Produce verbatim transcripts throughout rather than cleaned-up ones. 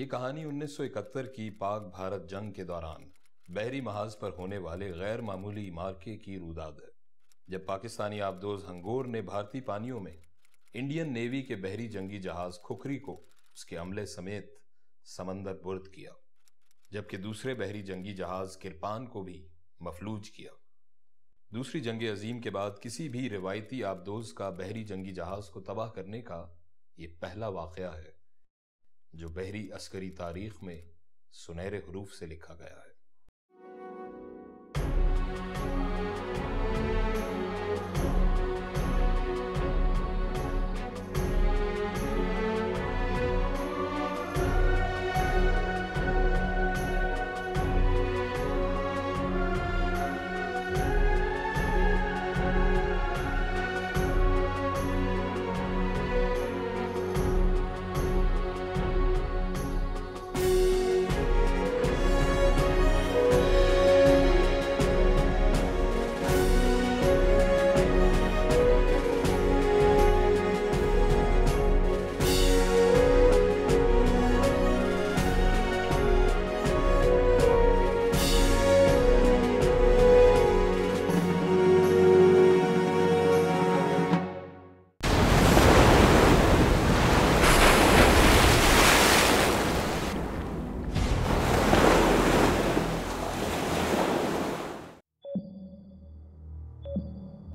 ये कहानी उन्नीस सौ इकहत्तर की पाक भारत जंग के दौरान बहरी महाज पर होने वाले गैर मामूली मार्के की रुदाद है, जब पाकिस्तानी आबदोज हंगोर ने भारतीय पानियों में इंडियन नेवी के बहरी जंगी जहाज खुखरी को उसके अमले समेत समंदर बुर्द किया, जबकि दूसरे बहरी जंगी जहाज किरपान को भी मफलूज किया। दूसरी जंग अजीम के बाद किसी भी रिवायती आबदोज का बहरी जंगी जहाज को तबाह करने का ये पहला वाकया है जो बहरी अस्करी तारीख में सुनहरे हुरूफ से लिखा गया है।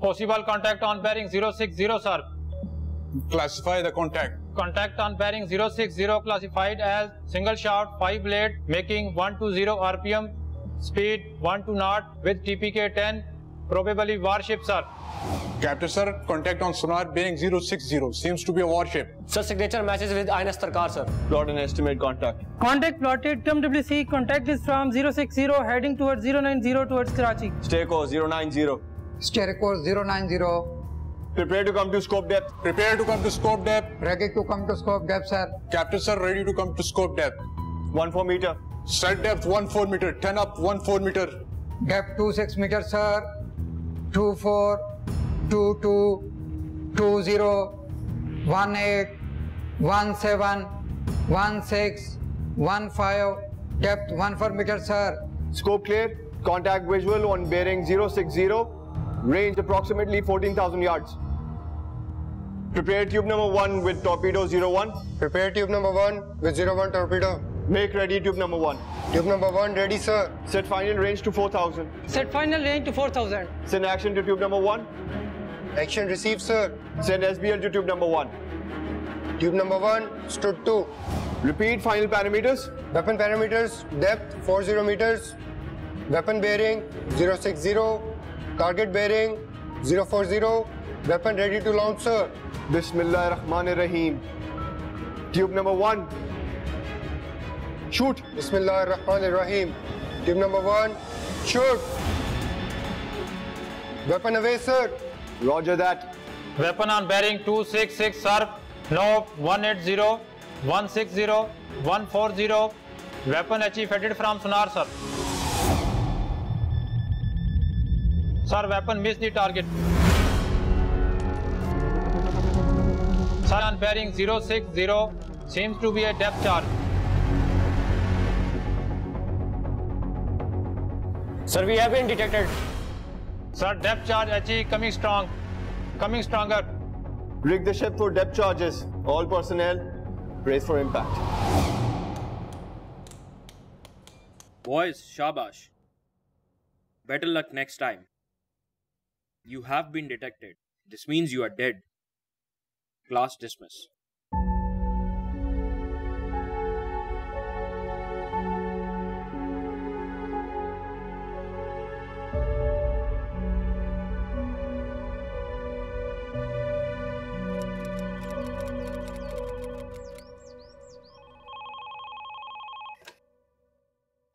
Possible contact on bearing zero six zero, sir. Classify the contact. Contact on bearing zero six zero classified as single shaft five blade making one twenty R P M, speed one two knots with T P K ten, probably warship, sir. Captain, sir, contact on sonar bearing zero six zero, seems to be a warship. Sir, signature matches with I N S Tarkar, sir. Plot and estimate contact. Contact plotted, term W C, contact is from zero six zero heading towards zero nine zero towards Karachi. Stay course zero nine zero. Steer course zero nine zero. Prepare to come to scope depth. Prepare to come to scope depth. Ready to come to scope depth, sir. Captain, sir, ready to come to scope depth. one four meter. Set depth one four meter. Ten up one four meter. Depth two six meter, sir. two four, two two, two zero, one eight, one seven, one six, one five. Depth one four meter, sir. Scope clear. Contact visual on bearing zero six zero. Range approximately fourteen thousand yards. Prepare tube number one with torpedo zero one. Prepare tube number one with zero one torpedo. Make ready tube number one. Tube number one ready, sir. Set final range to four thousand. Set final range to four thousand. Send action to tube number one. Action received, sir. Send S B L to tube number one. Tube number one stood two. Repeat final parameters. Weapon parameters depth forty meters. Weapon bearing zero six zero. Target bearing zero four zero. Weapon ready to launch, sir. Bismillahirrahmanirrahim. Tube number one. Shoot. Bismillahirrahmanirrahim. Tube number one. Shoot. Weapon away, sir. Roger that. Weapon on bearing two six six, sir. No one eight zero, one six zero, one four zero. Weapon achieved headed from sonar, sir. Sir, weapon missed the target. Sir, on bearing zero six zero seems to be a depth charge. Sir, we have been detected. Sir, depth charge achieved, coming strong, coming stronger. Rig the ship for depth charges. All personnel, brace for impact. Boys, shabash. Better luck next time. You have been detected. This means you are dead. Class dismissed.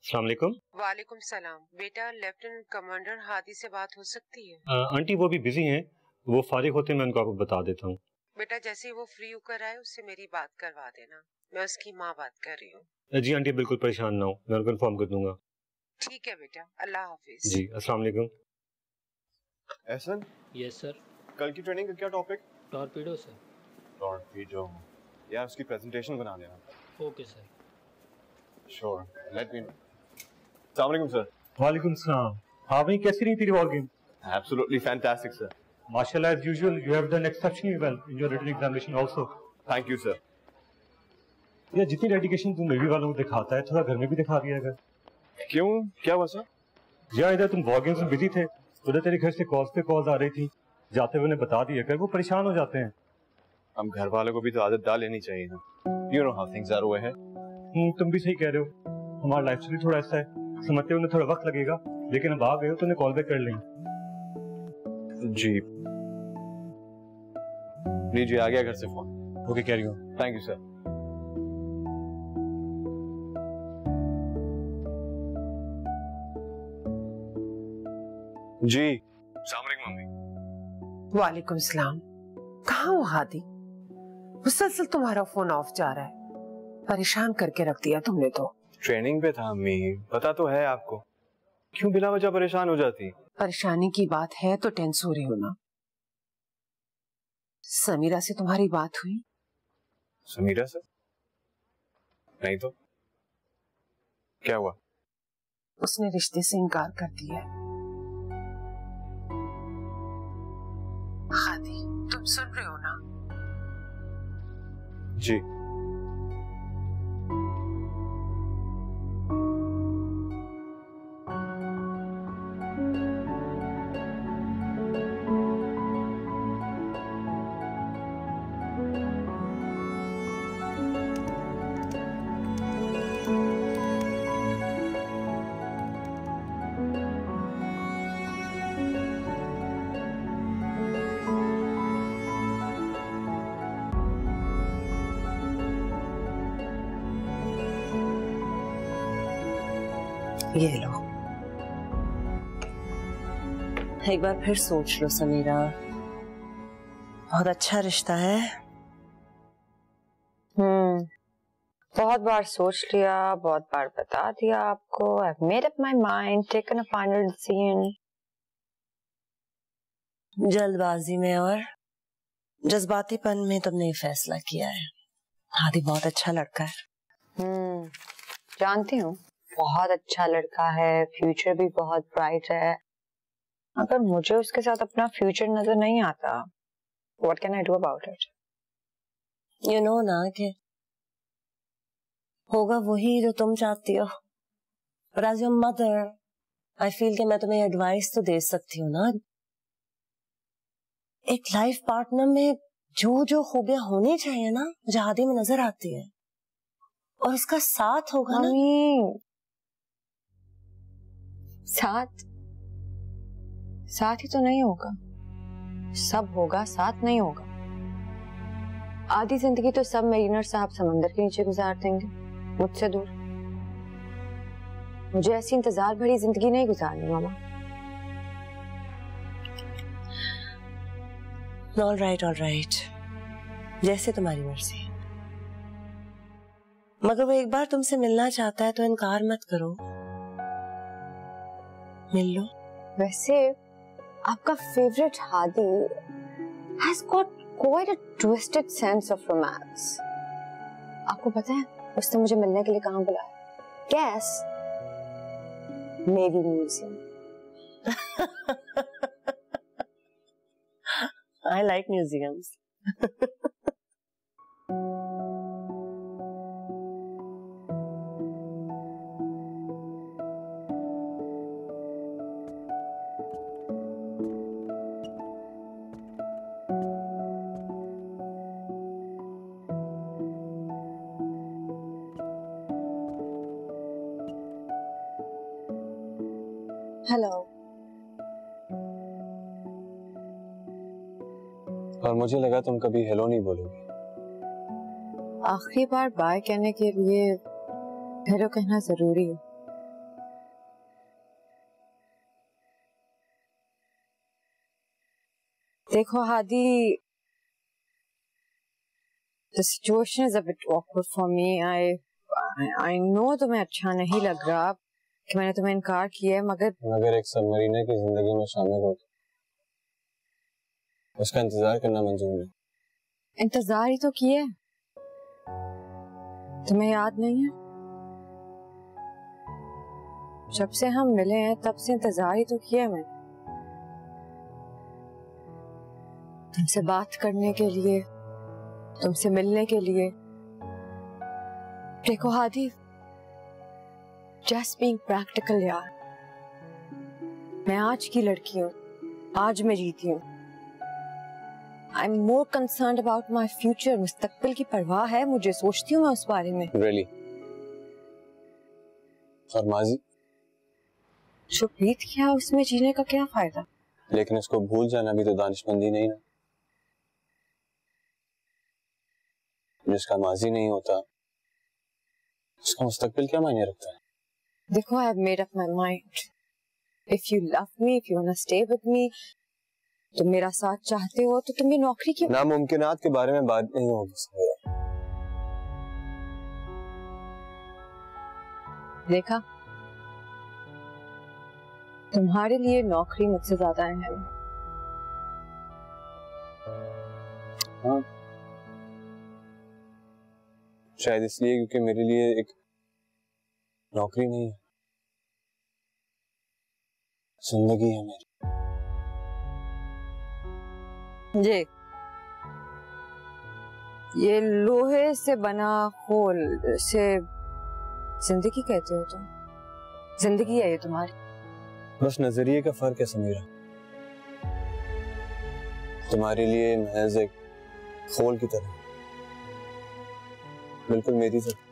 Assalamualaikum. वालेकुम सलाम। बेटा, lieutenant commander Hadi से बात हो सकती है? आ, aunty वो भी बिजी हैं, वो फारिग होते मैं उनको आपको बता देता हूँ। बेटा, जैसे ही वो फ्री होकर आए उससे मेरी बात करवा देना, मैं उसकी माँ बात कर रही हूँ। जी आंटी, बिल्कुल परेशान ना हो, मैं उनको इन्फॉर्म कर दूंगा। ठीक है बेटा, अल्लाह हाफिज। जी अस्सलाम वालेकुम। एहसन। Yes sir. कल की ट्रेनिंग का क्या टॉपिक? Torpedo sir. टॉर्पीडो यार, उसकी प्रेजेंटेशन बना देना। Okay sir. Sure. Let me know. Assalamualaikum sir. Walaikum salam. हाँ भाई कैसी रही तेरी war game? Absolutely fantastic sir. Mashallah as usual you have done exceptionally well in your written examination also. Thank you sir. यार जितनी dedication तुम movie वालों को दिखाता है थोड़ा घर में भी दिखा दिया कर। क्यों क्या हुआ सर? यार इधर तुम वॉल गेम्स में बिजी थे, उधर तेरे घर से कॉल्स पे कॉल्स आ रही थी, जाते हुए उन्हें बता दिया कर, वो परेशान हो जाते हैं। हम घर वालों को भी तो आदत डाल लेनी चाहिए ना, you know how things are over here. तुम भी सही कह रहे हो, हमारा लाइफ स्टाइल थोड़ा ऐसा है, समझते उन्हें थोड़ा वक्त लगेगा, लेकिन अब आ गए हो तो उन्हें कॉल बैक कर लेंगे। जी लीजिए आ गया घर से phone. Okay carry on. Thank you sir. जी मम्मी। वालेकुम सलाम। कहाँ हो हादी? मुसलसल तुम्हारा फोन ऑफ जा रहा है, परेशान करके रख दिया तुमने तो। ट्रेनिंग पे था अम्मी, पता तो है आपको, क्यों बिना वजह परेशान हो जाती? परेशानी की बात है तो टेंस हो रही हो ना। समीरा से तुम्हारी बात हुई? समीरा से? नहीं तो क्या हुआ? उसने रिश्ते से इनकार कर दिया है। हादी तुम सुन रहे हो ना? जी। ये लो, एक बार फिर सोच लो समीरा, बहुत अच्छा रिश्ता है। हम्म, बहुत बार सोच लिया, बहुत बार बता दिया आपको। I've made up my mind, taken a final decision। जल्दबाजी में और जज्बातीपन में तुमने फैसला किया है। हादी बहुत अच्छा लड़का है। हम्म, जानती हूँ बहुत अच्छा लड़का है, फ्यूचर भी बहुत ब्राइट है, पर मुझे उसके साथ अपना फ्यूचर नजर नहीं आता। What can I do about it? You know ना कि होगा वही जो तुम चाहती हो, पर as your mother I feel कि मैं तुम्हें एडवाइस तो दे सकती हूँ ना। एक लाइफ पार्टनर में जो जो खूबियां होनी चाहिए ना जहादी में नजर आती है, और उसका साथ होगा ना। साथ साथ ही तो नहीं होगा, सब होगा साथ नहीं होगा। आधी जिंदगी तो सब मरीनर साहब समंदर के नीचे गुजार देंगे मुझसे दूर। मुझे ऐसी इंतजार भरी जिंदगी नहीं गुजारनी मामा। ऑल राइट ऑल राइट, जैसे तुम्हारी मर्जी, मगर वो एक बार तुमसे मिलना चाहता है तो इनकार मत करो, मिल लो। वैसे आपका favourite Hadi has got quite a twisted sense of romance। आपको पता है उसने मुझे मिलने के लिए कहाँ बुलाया? Guess, Navy Museum। I like museums। और मुझे लगा तुम कभी हेलो नहीं बोलोगी। आखिरी बार बाय कहने के लिए हेलो कहना जरूरी है। देखो Hadi, the situation is a bit awkward for me। I I know तुम्हें अच्छा नहीं लग रहा कि मैंने तुम्हें इनकार किया है, मगर मगर एक सबमरीनर की जिंदगी में शामिल हो, उसका इंतजार करना मंजूर नहीं। इंतजार ही तो किया, तुम्हें याद नहीं है? जब से हम मिले हैं तब से इंतजार ही तो किया मैंने तुमसे बात करने के लिए, तुमसे मिलने के लिए। देखो हादी, जस्ट बीइंग प्रैक्टिकल यार, मैं आज की लड़की हूँ, आज मैं जीती हूँ। I am more concerned about my future. मुस्तकबिल की परवाह है मुझे, सोचती हूँ मैं उस बारे में। Really? और माजी? जो बीत गया उसमें जीने का क्या फायदा? लेकिन उसको भूल जाना भी तो दानिशमंदी नहीं ना। जिसका माजी नहीं होता उसका मुस्तकबिल क्या मायने रखता है? देखो, I have made up my mind. If you love me, if you wanna stay with me, तुम मेरा साथ चाहते हो तो तुम्हें नौकरी की नामुमकिनात के बारे में बात नहीं होगी। देखा, तुम्हारे लिए नौकरी मुझसे ज्यादा है। हाँ। शायद इसलिए क्योंकि मेरे लिए एक नौकरी नहीं है, जिंदगी है मेरी। जी, ये लोहे से बना होल से जिंदगी कहते हो तुम? जिंदगी है ये तुम्हारी। बस नजरिए का फर्क है समीरा। तुम्हारे लिए महज एक खोल की तरह, बिल्कुल मेरी तरह,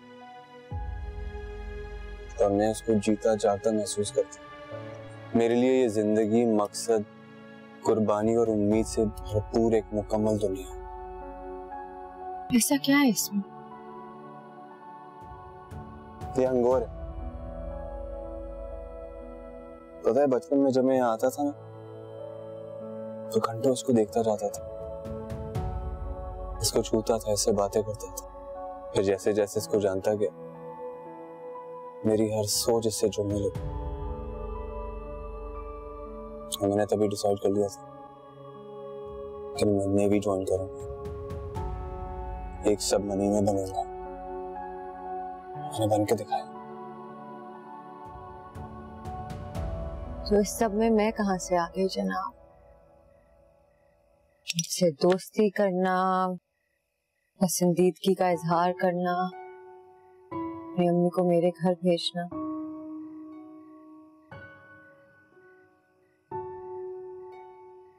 और मैं उसको जीता जागता महसूस करती। मेरे लिए ये जिंदगी मकसद, कुर्बानी और उम्मीद से भरपूर एक मुकम्मल दुनिया है। ऐसा क्या है इसमें? ये हंगोर है। पता है, बचपन में जब मैं यहाँ आता था ना तो घंटों उसको देखता जाता था, इसको छूता था, इससे बातें करता था। फिर जैसे जैसे इसको जानता गया मेरी हर सोच इससे जुड़ने लगी और मैंने तभी डिसाइड कर लिया था कि मैं नेवी ज्वाइन करूंगा, एक सब मनी में बनूंगा। मैंने बन के दिखाया। तो इस सब में मैं कहां से आ गई जनाब? मुझसे दोस्ती करना, पसंदीदगी का इजहार करना, मेरी अम्मी को मेरे घर भेजना,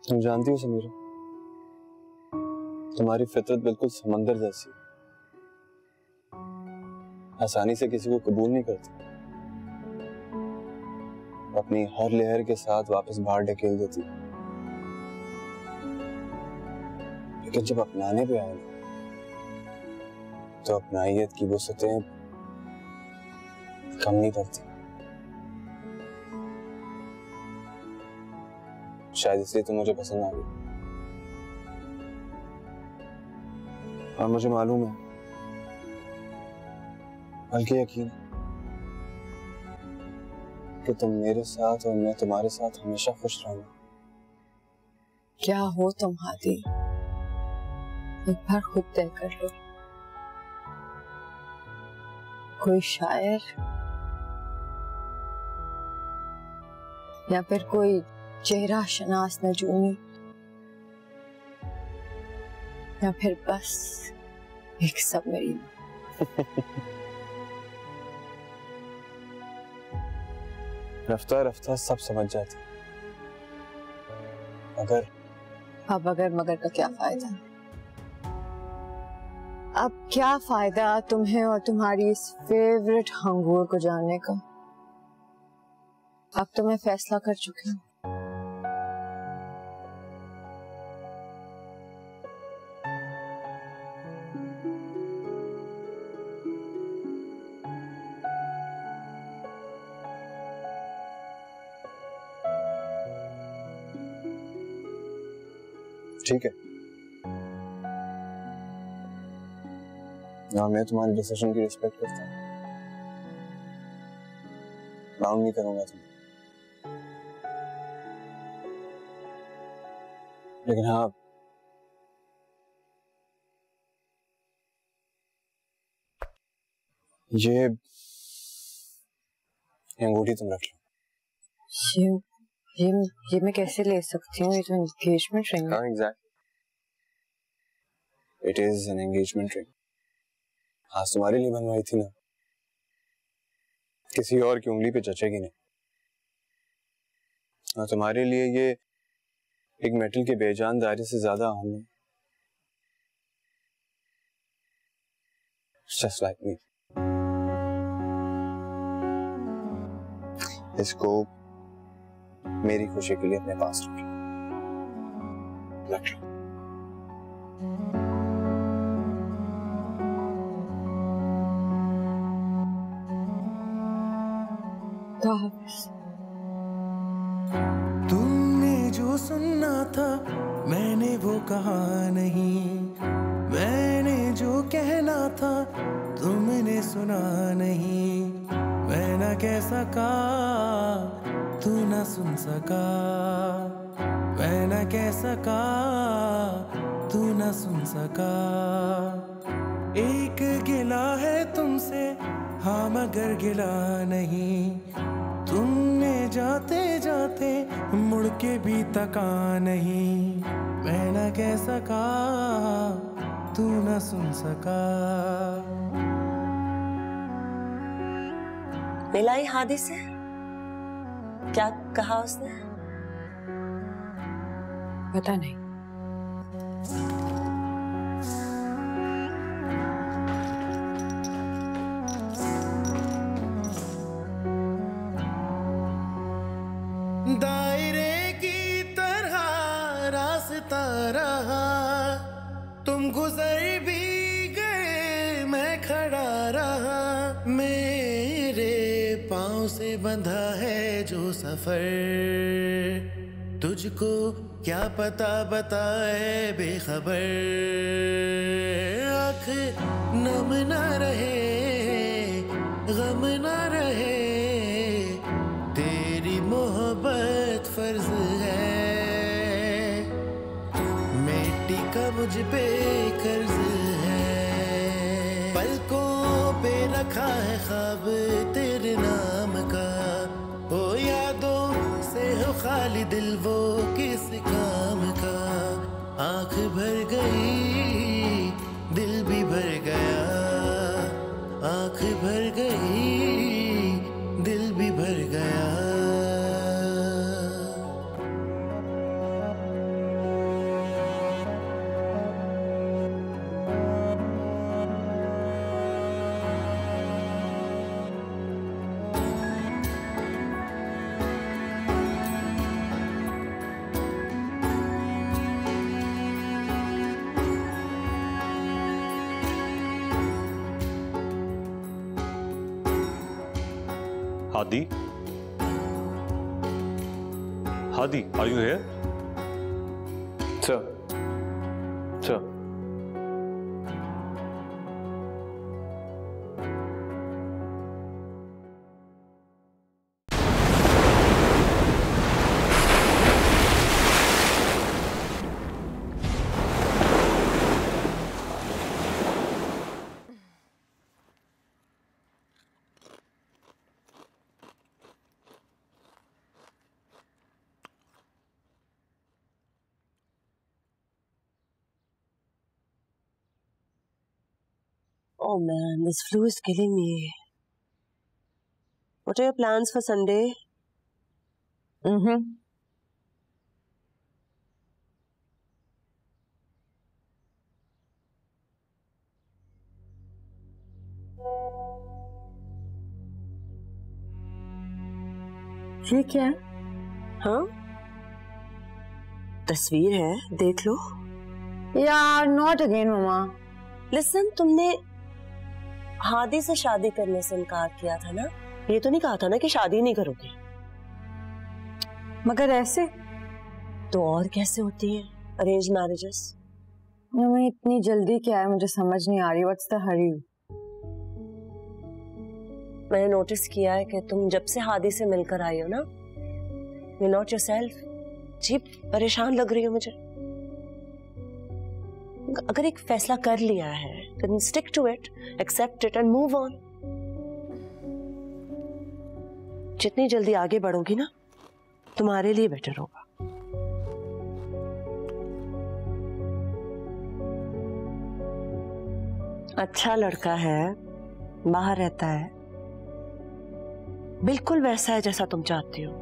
तुम जानती हो समीरा, तुम्हारी फितरत बिल्कुल समंदर जैसी, आसानी से किसी को कबूल नहीं करती, अपनी हर लहर के साथ वापस बाहर ढकेल देती। लेकिन जब अपनाने पे आए तो अपनायत की वो सतहें कम नहीं करती। शायद इसलिए तुम मुझे पसंद आ गई। और मुझे मालूम है, बल्कि यकीन है कि तुम मेरे साथ और मैं तुम्हारे साथ हमेशा खुश रहूंगा। क्या हो तुम हादी, एक बार खुद तय कर लो। कोई शायर या फिर कोई चेहरा शनास नजूमी, या फिर बस एक सबमरीन। रफ्ता रफ्ता सब समझ जाती। अगर अब अगर मगर का क्या फायदा? अब क्या फायदा तुम्हें और तुम्हारी इस फेवरेट हंगोर को जानने का? अब तो मैं फैसला कर चुकी हूँ। ठीक है, मैं तुम्हारे डिसीजन की रिस्पेक्ट करता हूँ, डाउन नहीं करूंगा तुम्हें। लेकिन हाँ, ये ये अंगूठी तुम रख लो। ये ये ये मैं कैसे ले सकती हूँ? ये तो एंगेजमेंट रिंग है। Exact, it is an engagement ring. आज तुम्हारे लिए बनवाई थी ना, किसी और की उंगली पे जचेगी नहीं। तुम्हारे लिए ये एक मेटल के बेजान दायरे से ज्यादा आम है। Just like me. इसको मेरी खुशी के लिए अपने पास रख लो। तुमने जो सुनना था मैंने वो कहा नहीं, मैंने जो कहना था तुमने सुना नहीं। मैं ना कह सका तू ना सुन सका, मैं ना कह सका तू ना सुन सका। एक गिला है तुमसे हाँ मगर गिला नहीं, तुमने जाते जाते मुड़ के भी तका नहीं। मैं ना कह सका तू ना सुन सका। मिला ही हादी से, क्या कहा उसने? पता नहीं। दायरे की तरह रास्ता रहा, तुम गुजर भी गए मैं खड़ा रहा। मेरे पाँव से बंधा है जो सफर, तुझको क्या पता बताए बेखबर। आँख नम ना रहे गम ना रहे, तेरी मोहब्बत फर्ज है, मिट्टी का मुझ पे कर्ज है। पलकों पे रखा है ख्वाब तेरे नाम का, हो यादों से हो खाली दिल वो किस काम का। आँख भर गई दिल भी भर गया, आँख भर गई दिल भी भर गया। Hadi, Hadi, are you here? Sir, sir. Oh man, this flu is killing me. What are your plans for Sunday? Mm-hmm. ये क्या है? हाँ? तस्वीर है, देख लो। यार, not again, Mama. Listen, तुमने हादी से शादी करने से इनकार किया था ना, ये तो नहीं कहा था ना कि शादी नहीं करोगे? मगर ऐसे तो और कैसे होती है अरेंज मैरिजेस? मैं इतनी जल्दी क्या है, मुझे समझ नहीं आ रही, व्हाट्स द हरी। मैंने नोटिस किया है कि तुम जब से हादी से मिलकर आई हो ना, यू नॉट योरसेल्फ। जी परेशान लग रही हो मुझे। अगर एक फैसला कर लिया है then stick to it, accept it and move on. जितनी जल्दी आगे बढ़ोगी ना तुम्हारे लिए बेटर होगा। अच्छा लड़का है, बाहर रहता है, बिल्कुल वैसा है जैसा तुम चाहती हो।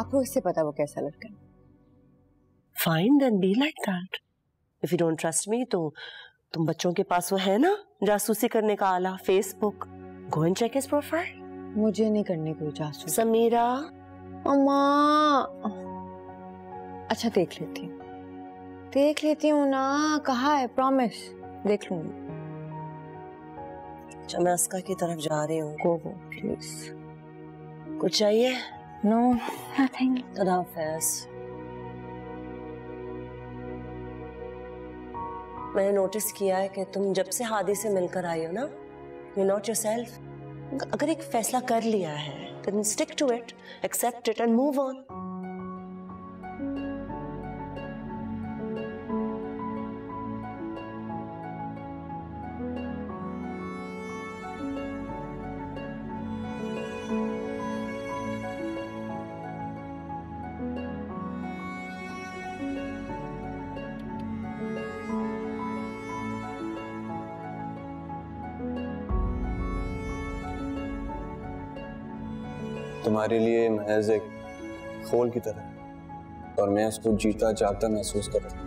आपको इससे पता वो कैसा लड़का है? Fine, then be like that. If you don't trust me, तो तुम बच्चों के पास वो है ना जासूसी करने का आला, Facebook, go and check his profile. मुझे नहीं करने कोई जासूसी। समीरा, अम्मा, अच्छा देख लेती हूँ, देख लेती हूँ ना, कहा है प्रॉमिस, देख लूंगी। अच्छा मैं अस्का की तरफ जा रही हूँ, गो गो प्लीज। कुछ चाहिए? No, nothing. खुदा हाफिज़। मैंने नोटिस किया है कि तुम जब से हादी से मिलकर आई हो ना, you're not yourself. अगर एक फैसला कर लिया है, then stick to it, accept it and move on. तुम्हारे लिए महज एक खोल की तरह, और मैं उसको जीता जागता महसूस करता हूँ।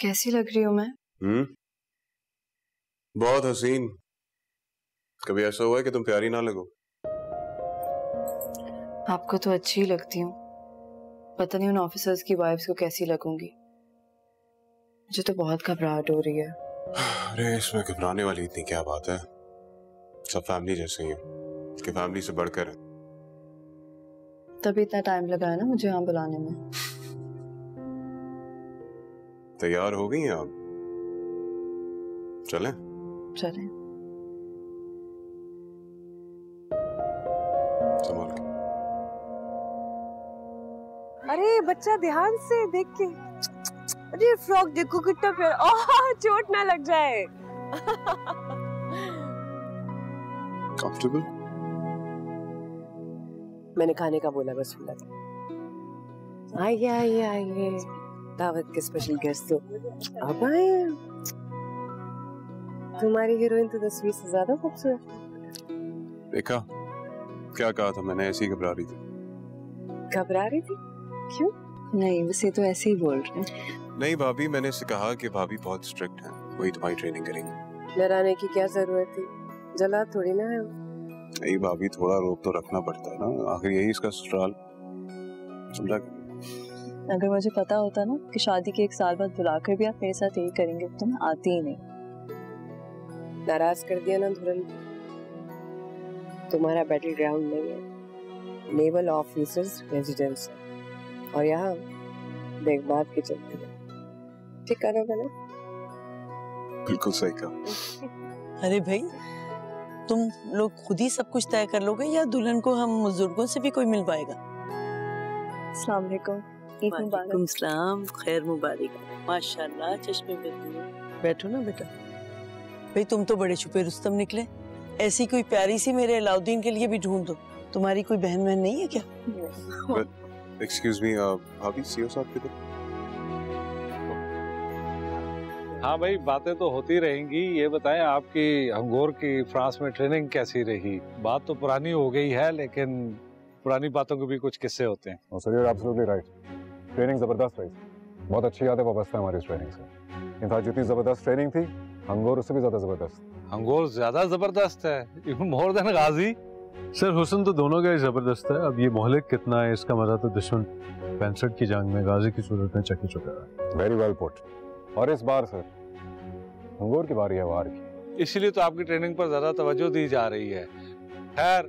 कैसी लग रही हूं मैं? हम्म, बहुत हसीन। कभी ऐसा हुआ है कि तुम प्यारी ना लगो? आपको तो अच्छी लगती हूँ, पता नहीं उन ऑफिसर्स की वाइफ्स को कैसी लगूंगी। मुझे तो बहुत घबराहट हो रही है। अरे इसमें घबराने वाली इतनी क्या बात है, सब फैमिली जैसे ही है, इसकी फैमिली से बढ़कर है। तभी इतना टाइम लगाया ना मुझे यहाँ बुलाने में। तैयार हो गई हैं आप? चलें? चलें। संभाल के। अरे बच्चा ध्यान से देख के। अरे फ्रॉक देखो कितना प्यारा। ओह चोट ना लग जाए। Comfortable? मैंने खाने का बोला बस फिलहाल। आइए आइए आइए। दावत के स्पेशल गेस्ट हो आप आए। तुम्हारी हीरोइन तो तस्वीर से ज्यादा खूबसूरत। देखा क्या कहा था मैंने, ऐसी घबरा रही थी। घबरा रही थी? क्यों? नहीं वैसे तो ऐसे ही बोल रहे हैं। नहीं भाभी, मैंने इससे कहा कि भाभी बहुत स्ट्रिक्ट हैं, वही तुम्हारी ट्रेनिंग करेंगे। डराने की क्या जरूरत थी, जला थोड़ी ना है। नहीं भाभी, थोड़ा रोक तो रखना पड़ता है ना, आखिर यही इसका ससुराल। समझा? अगर मुझे पता होता ना कि शादी के एक साल बाद बुलाकर भी आप मेरे साथ यही करेंगे, तुम आती ही नहीं। नाराज कर दिया ना धुरन, तुम्हारा बैटल ग्राउंड नहीं है, नेवल ऑफिसर्स रेजिडेंस है, और यहाँ देखभाल की चलती है। ठीक करोगे ना? बिल्कुल सही कहा। अरे भाई तुम लोग खुद ही सब कुछ तय कर लोगे या दुल्हन को हम बुजुर्गों से भी कोई मिल पाएगा? अस्सलाम वालेकुम। वालेकुम सलाम, खैर मुबारक। माशाल्लाह चश्मे पे। बैठो ना बेटा। भाई तुम तो बड़े छुपे रुस्तम निकले। ऐसी कोई प्यारी सी मेरे अलाउद्दीन के लिए भी ढूंढ दो। तुम्हारी कोई बहन बहन नहीं है क्या? But excuse me, भाभी सीओ साहब किधर? हाँ भाई बातें तो होती रहेंगी। ये बताएं आपकी हंगोर की फ्रांस में ट्रेनिंग कैसी रही? बात तो पुरानी हो गई है लेकिन पुरानी बातों के भी कुछ किस्से होते हैं। oh, sir, you're absolutely right. Training जबरदस्त रही, बहुत अच्छी यादें वापस हमारी इस ट्रेनिंग से। इनफैक्ट जितनी जबरदस्त ट्रेनिंग थी हंगोर उससे भी ज्यादा जबरदस्त। हंगोर ज्यादा जबरदस्त है, even more than Ghazi. Sir हुसन तो दोनों का ही जबरदस्त है, अब ये मोहलिक कितना है इसका मजा तो दुश्मन पैंसठ की जंग में गाजी की सूरत में चकी चुका है। Very well put. और इस बार सर हंगोर की बारी है वार की, इसीलिए तो आपकी ट्रेनिंग पर ज्यादा तवज्जो दी जा रही है। खैर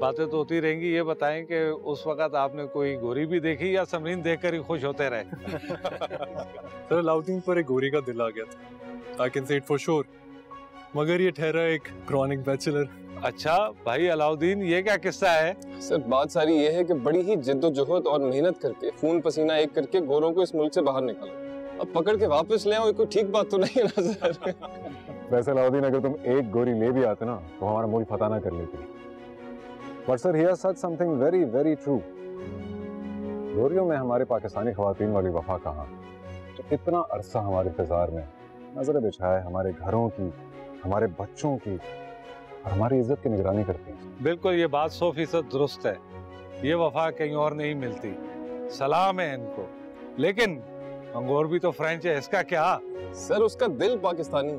बातें तो होती रहेंगी। ये बताएं कि उस वक्त आपने कोई गोरी भी देखी या समरीन देखकर ही खुश होते रहे? सर लाउटिंग पर एक गोरी का दिल आ गया था, I can say it for sure, मगर ये ठहरा एक क्रॉनिक बैचलर। अच्छा भाई अलाउद्दीन ये क्या किस्सा है? सर बात सारी ये है कि बड़ी ही जिद्दोजहद और मेहनत करके खून पसीना एक करके गोरों को इस मुल्क से बाहर निकाला, अब पकड़ के वापस ले आओ, कोई ठीक बात तो नहीं है ना सर? वैसे अलाउद्दीन अगर तुम एक गोरी ले भी आते ना तो हमारा मुल्क फतह ना कर लेते। But sir, he has said something very, very true. गोरियों में हमारे पाकिस्तानी ख्वातीन वाली वफा कहाँ? तो इतना अरसा हमारे इंतजार में नजरें बिछाए हमारे घरों की, हमारे बच्चों की और हमारी इज्जत की निगरानी करती हैं। बिल्कुल ये बात सौ फीसद दुरुस्त है, ये वफा कहीं और नहीं मिलती। सलाम है इनको। लेकिन हंगोर भी तो फ्रेंच है, इसका क्या? सर उसका दिल पाकिस्तानी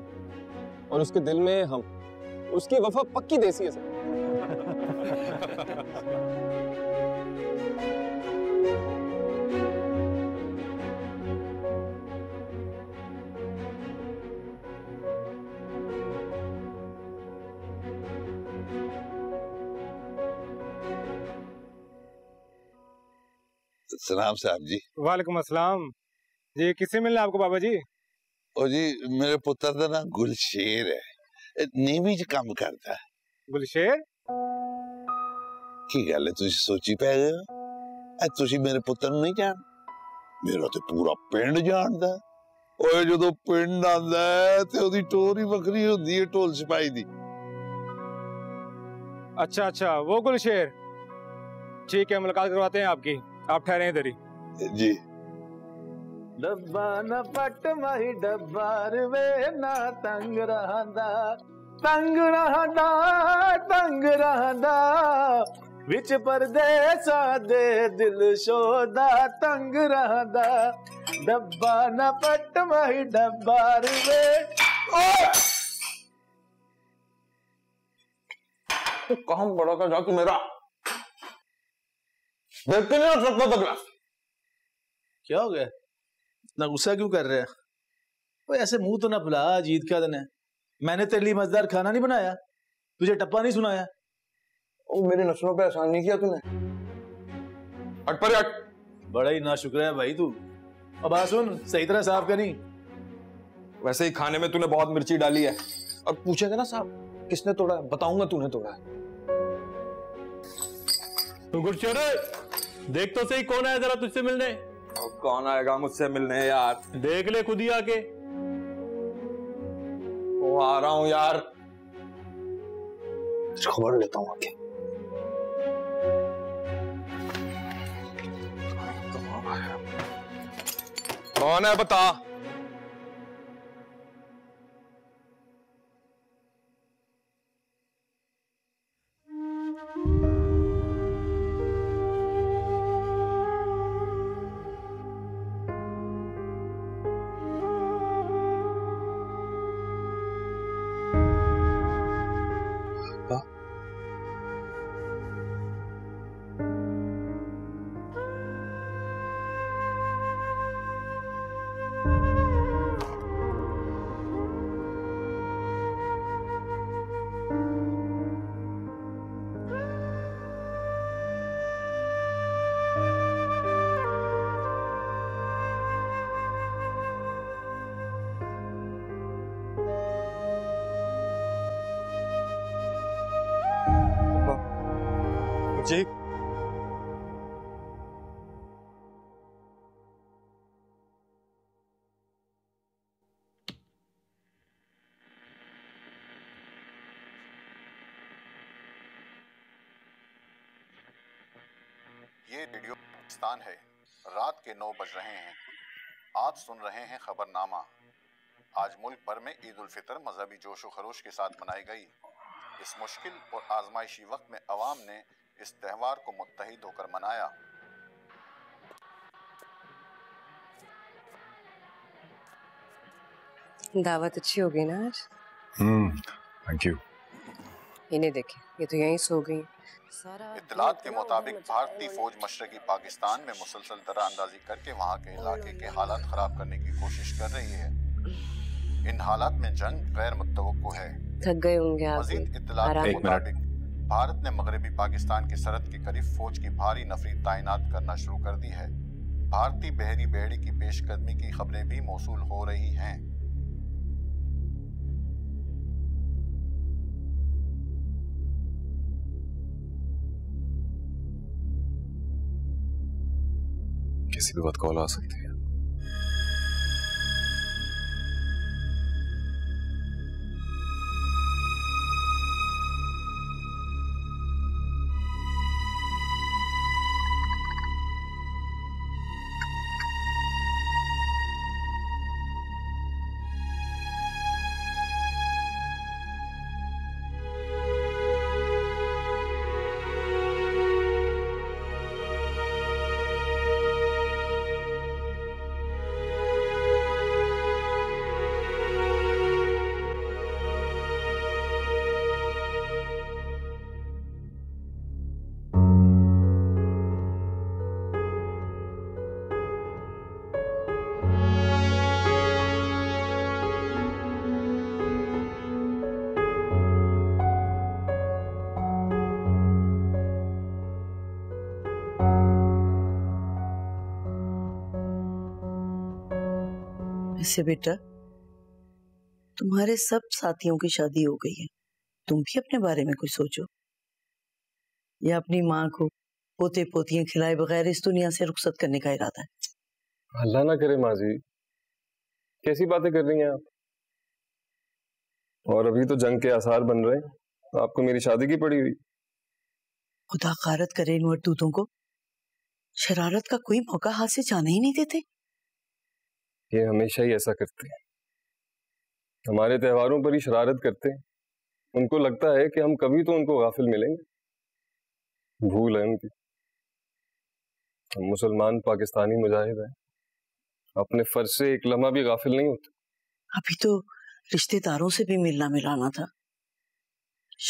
और उसके दिल में हम, उसकी वफा पक्की देसी है सर। सलाम साहब जी। वालेकुम अस्सलाम जी। किससे मिलना आपको बाबा जी? ओ जी मेरे पुत्र का नाम गुलशेर है, नेवी च काम करता है। गुलशेर की गल है तुसी सोची पै गए हो? अज तुसी मेरे पुत्र नहीं जान, मेरा तो पूरा पिंड जानदा। ओए जदों पिंड आंदा है ते ओदी टोरी बकरी हुंदी है, ढोल सिपाही दी। अच्छा अच्छा वो गुलशेर, ठीक है मुलाकात करवाते हैं आपकी, आप ठहरे हैं इधर ही जी। डब्बा ना पट माही डब्बार वे ना तंग रहंदा तंग रहंदा तंग रहंदा विच परदेसा दे दिल शोदा तंग रहंदा डब्बा ना पट माही डब्बार वे। तो काम बड़ा था जाके मेरा नहीं क्या हो गया? इतना गुस्सा क्यों कर रहे हैं? वो ऐसे मुंह तो ना बुला, जीत क्या दिन है। मैंने तेरे लिए मजेदार खाना नहीं बनाया, तुझे टप्पा नहीं सुनाया। ओ मेरे नसलों पे आसान नहीं किया तूने। अट पर अट। बड़ा ही नाशुक्र है भाई तू। अब आ सुन सही तरह साफ करी। वैसे ही खाने में तूने बहुत मिर्ची डाली है। अब पूछेगा ना साहब किसने तोड़ा है, बताऊंगा तूने तोड़ा है। देख तो सही कौन आया जरा तुझसे मिलने। और कौन आएगा मुझसे मिलने यार, देख ले खुद ही आके। वो आ रहा हूं यार, खबर लेता हूं आके। कौन है बता। जी ये रेडियो पाकिस्तान है। रात के नौ बज रहे हैं। आप सुन रहे हैं खबरनामा। आज मुल्क भर में ईद उल फितर मजहबी जोश व खरोश के साथ मनाई गई। इस मुश्किल और आजमाइशी वक्त में अवाम ने इस त्यौहार को मुत्तहिद होकर मनाया। दावत अच्छी हो गई ना आज। Hmm, thank you. इन्हें देखें, ये तो यहीं सो गई। इत्तलात के मुताबिक भारतीय फौज मशरकी पाकिस्तान में मुसलसल दरारअंदाजी करके वहाँ के इलाके के हालात खराब करने की कोशिश कर रही है। इन हालात में जंग गैर मुतवक्को है। थक गए होंगे आप। मज़ीद इत्तलात के मुताबिक भारत ने मगरबी पाकिस्तान की सरहद के करीब फौज की भारी नफरी तैनात करना शुरू कर दी है। भारतीय बहरी बेड़ी की पेशकदमी की खबरें भी मौसूल हो रही हैं। किसी भी बात कॉल आ सकती है। से बेटा, तुम्हारे सब साथियों की शादी हो गई है, तुम भी अपने बारे में कुछ सोचो या अपनी माँ को पोते पोतियां खिलाए बगैर इस दुनिया से रुखसत करने का इरादा है। अल्लाह ना करे माँ जी, कैसी बातें कर रही हैं आप। और अभी तो जंग के आसार बन रहे हैं, आपको मेरी शादी की पड़ी हुई। खुदा खारत करे इन मरदूतों को, शरारत का कोई मौका हाथ से जाने ही नहीं देते। ये हमेशा ही ऐसा करते हैं, हमारे त्योहारों पर ही शरारत करते हैं। उनको लगता है कि हम कभी तो उनको गाफिल मिलेंगे। भूल है उनकी। हम मुसलमान पाकिस्तानी मुजाहिद हैं, अपने फर्ज से एक लम्हा भी गाफिल नहीं होते। अभी तो रिश्तेदारों से भी मिलना मिलाना था,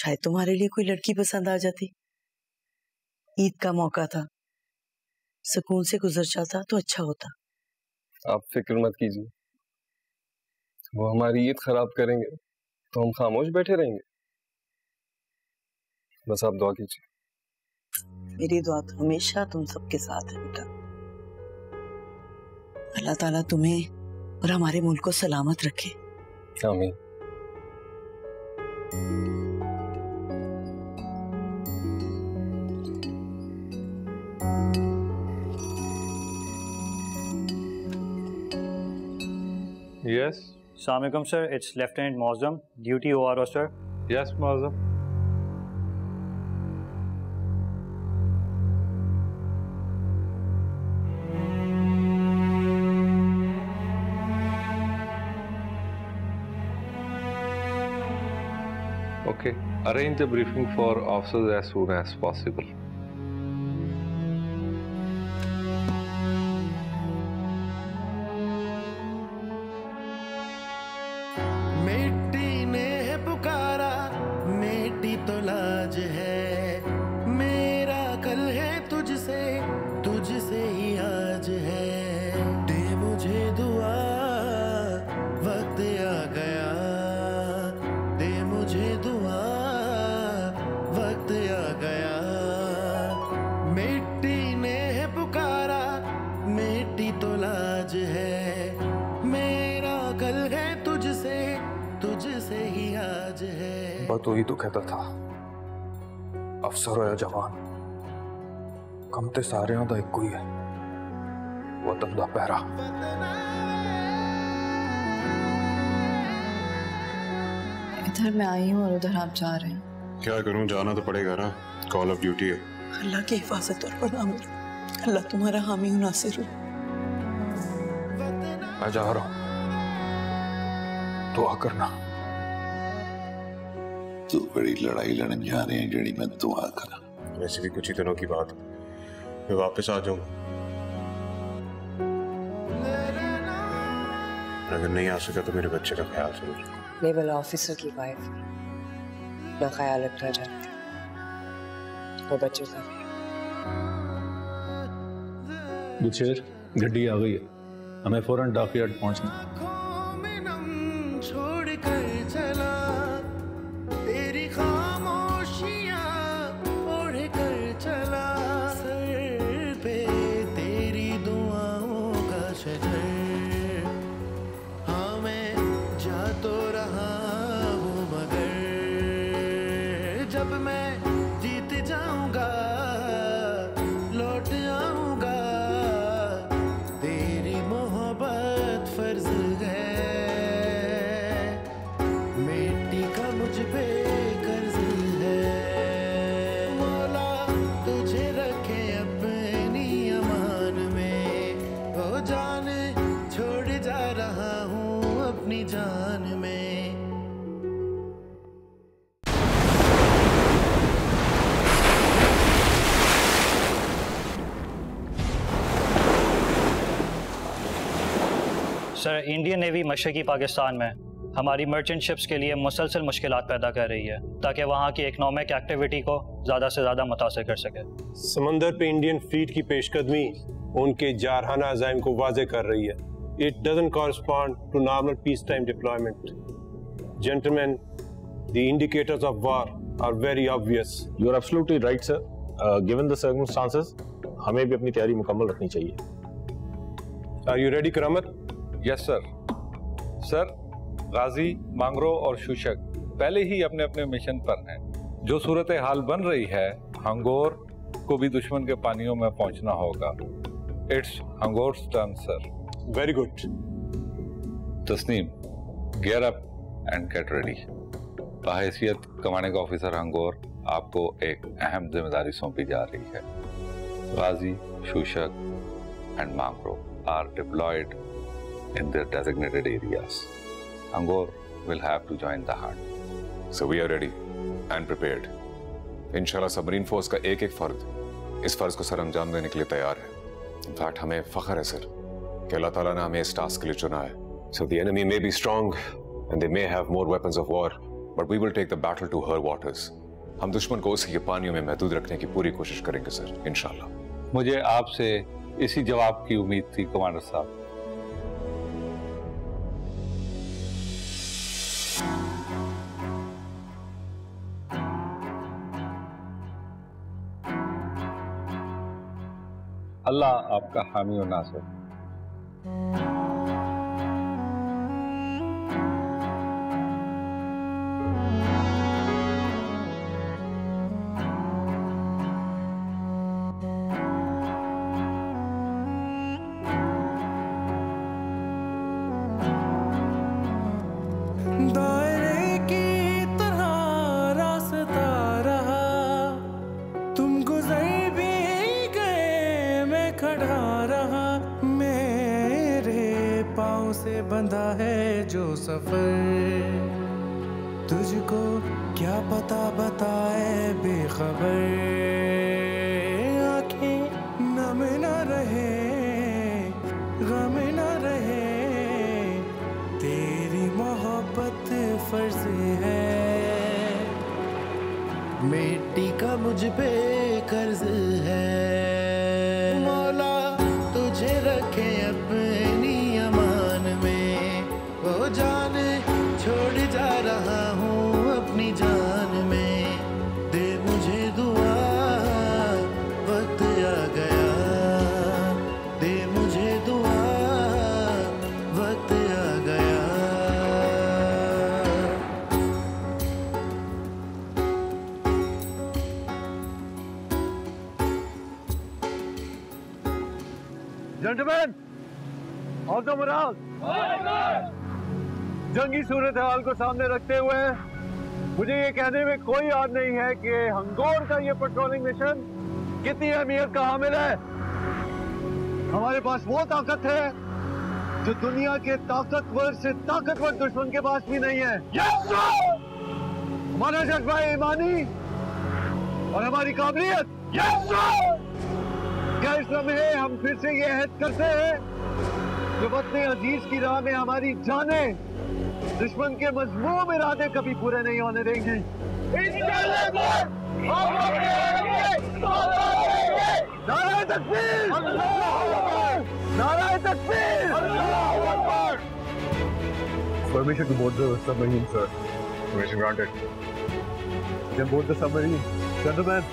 शायद तुम्हारे लिए कोई लड़की पसंद आ जाती। ईद का मौका था, सुकून से गुजर जाता तो अच्छा होता। आप फिक्र मत कीजिए, वो हमारी ईद खराब करेंगे तो हम खामोश बैठे रहेंगे। बस आप दुआ कीजिए। मेरी दुआ तो हमेशा तुम सबके साथ है बेटा। अल्लाह ताला तुम्हें और हमारे मुल्क को सलामत रखे। आमीन। Yes. Assalamu alaikum sir, it's Lieutenant Muazzam, duty O R O sir. Yes Muazzam. Okay, arrange the briefing for officers as soon as possible. तो ही तो कहता था अफसर या जवान कमते सारे दा एक कोई है वतन दा पहरा। इधर मैं आई हूँ और उधर आप जा रहे हैं। क्या करूँ, जाना तो पड़ेगा ना, कॉल ऑफ ड्यूटी है। अल्लाह की हिफाजत और बनाम अल्लाह तुम्हारा हामी नासिर हो। मैं जा रहा हूं, दुआ करना। तो बड़ी लड़ाई लड़ने जा रहे हैं जड़ी, मैं दुआ करा। वैसे भी कुछ ही दिनों की बात, मैं वापस आ जाऊंगा। अगर नहीं आ सका तो मेरे बच्चे का ख्याल जरूर। लेवल ऑफिसर की वाइफ ना ख्याल रखना चाहती, वो बच्चों का। गुच्छेर गड्डी आ गई है, हमें फौरन डॉकयार्ड पहुंचना। सर, इंडियन नेवी मशरकी पाकिस्तान में हमारी मर्चेंट शिप्स के लिए मुसलसल मुश्किलात पैदा कर रही है ताकि वहाँ की इकनॉमिक एक्टिविटी को ज़्यादा से ज़्यादा मुतासर कर सके। समंदर पे इंडियन फ्लीट की पेशकदमी उनके जारहाना अज़ाइम को वाज़े कर रही है। It doesn't correspond to normal peace time deployment. Gentleman, the indicators of war are very obvious. You are absolutely right sir. Given the circumstances हमें भी अपनी तैयारी मुकम्मल रखनी चाहिए। Are you ready Karamat? Yes sir. Sir, Ghazi, Mangro और शूशक पहले ही अपने अपने मिशन पर हैं। जो सूरत हाल बन रही है, हंगोर को भी दुश्मन के पानियों में पहुंचना होगा। It's Hangor's turn sir. Very good. Tasneem, gear up and get ready. बाहैसियत कमांडिंग ऑफिसर हंगोर आपको एक अहम जिम्मेदारी सौंपी जा रही है। Ghazi, शूशक and Mangro are deployed in their designated areas. Hangor will have to join the hunt. So we are ready and prepared. Inshallah submarine force का एक एक फर्द इस फर्ज को सर अंजाम देने के लिए तैयार है। In fact हमें फख्र है सर कि अल्लाह ताला ने हमें इस टास्क के लिए चुना है। So the enemy may be strong and they may have more weapons of war, but we will take the battle to her waters. हम दुश्मन को उसकी पानियों में महदूद रखने की पूरी कोशिश करेंगे सर, इंशाल्लाह। मुझे आपसे इसी जवाब की उम्मीद थी कमांडर साहब। अल्लाह आपका हामी और नासिर। तुझको क्या पता बताए बेखबर, आंखें नम ना रहे गम ना रहे, तेरी मोहब्बत फर्ज है, मिट्टी का मुझ पे कर्ज है। मौला तुझे रखे अपनी अमान में, वो जाने छोड़ जा रहा हूँ अपनी जान में, दे मुझे दुआ वक्त आ गया, दे मुझे दुआ वक्त आ गया। Gentleman, all the moral. जंगी सूरत हाल को सामने रखते हुए मुझे ये कहने में कोई याद नहीं है कि हंगोर का ये पेट्रोलिंग मिशन कितनी अहमियत का हामिल है। हमारे पास वो ताकत है जो दुनिया के ताकतवर से ताकतवर दुश्मन के पास भी नहीं है। yes, हमारा जज्बा ईमानी और हमारी काबिलियत। yes, क्या इस लम्हे हम फिर से ये अहद करते हैं जब अपने अजीज की राह में हमारी जाने दुश्मन के मजबूत इरादे कभी पूरे नहीं होने देंगे। नारा तकबीर, नारा तकबीर। Permission to board the submarine, sir. Permission granted. Then board the submarine, gentlemen.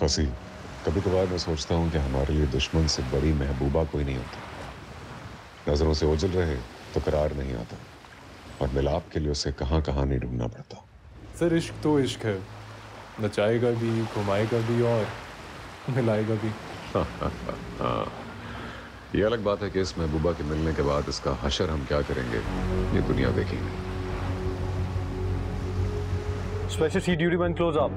फसी, कभी कभार मैं सोचता हूँ कि हमारे लिए दुश्मन से बड़ी महबूबा कोई नहीं होती। नजरों से ओझल रहे तो करार नहीं आता और मिलाप के लिए उसे कहाँ कहाँ नहीं ढूंढना पड़ता। सर, इश्क तो इश्क है, नचाएगा भी, घुमाएगा भी और मिलाएगा भी। हाँ हाँ हाँ, ये अलग बात है कि इस महबूबा के मिलने के बाद इसका हशर हम क्या करेंगे ये दुनिया देखेगी। Special sea duty man close up.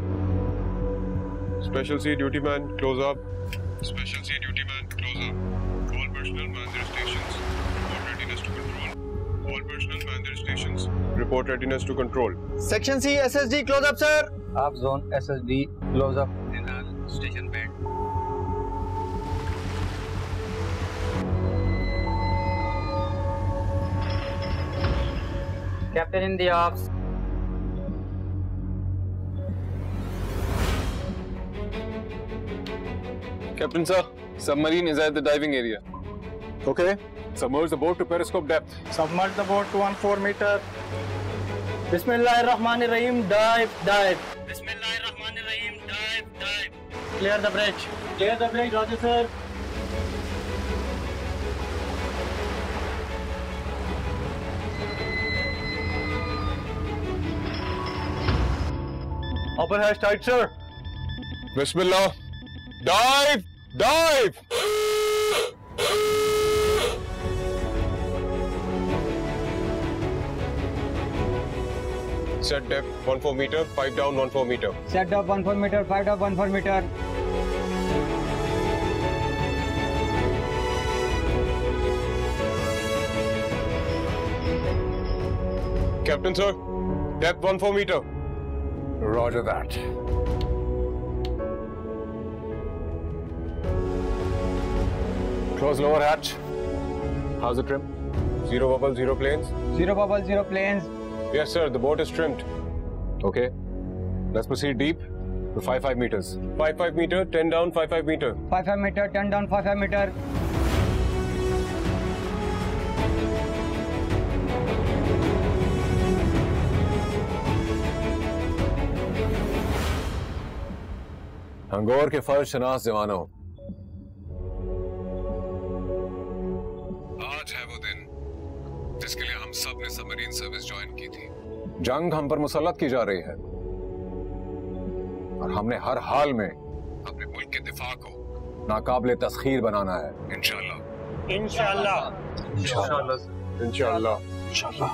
Special C duty man, close up. Special C duty man, close up. All personnel man their stations. Report readiness to control. All personnel man their stations. Report readiness to control. Section C S S D close up, sir. Aap zone S S D close up. Enhance station bed. Captain in the ops. Captain sir, submarine is at the diving area. Okay. Submerge the boat to periscope depth. Submerge the boat to one four meter. Bismillahirrahmanirrahim. Dive, dive. Bismillahirrahmanirrahim. Dive, dive. Clear the bridge. Clear the bridge, Roger sir. Upper hatch tight, sir. Bismillah. Dive! Dive! Set depth one four meter, five down one four meter. Set depth one four meter, five down one four meter. Captain sir, depth one four meter. Roger that. Close lower hatch. How's the trim? Zero bubble, zero planes. Zero bubble, zero planes. Yes, sir. The boat is trimmed. Okay. Let's proceed deep to five five meters. five five meter, ten down. five five meter. five five meter, ten down. five five meter. Hangor के फर्ज शनास जवानों, जिसके लिए हम सब ने submarine service join की थी। जंग हम पर मुसल्लत की जा रही है और हमने हर हाल में अपने मुल्क के दिफा को नाकाबिले तस्खीर बनाना है। इंशाल्लाह। इंशाल्लाह। इंशाल्लाह। इंशाल्लाह। इंशाल्लाह।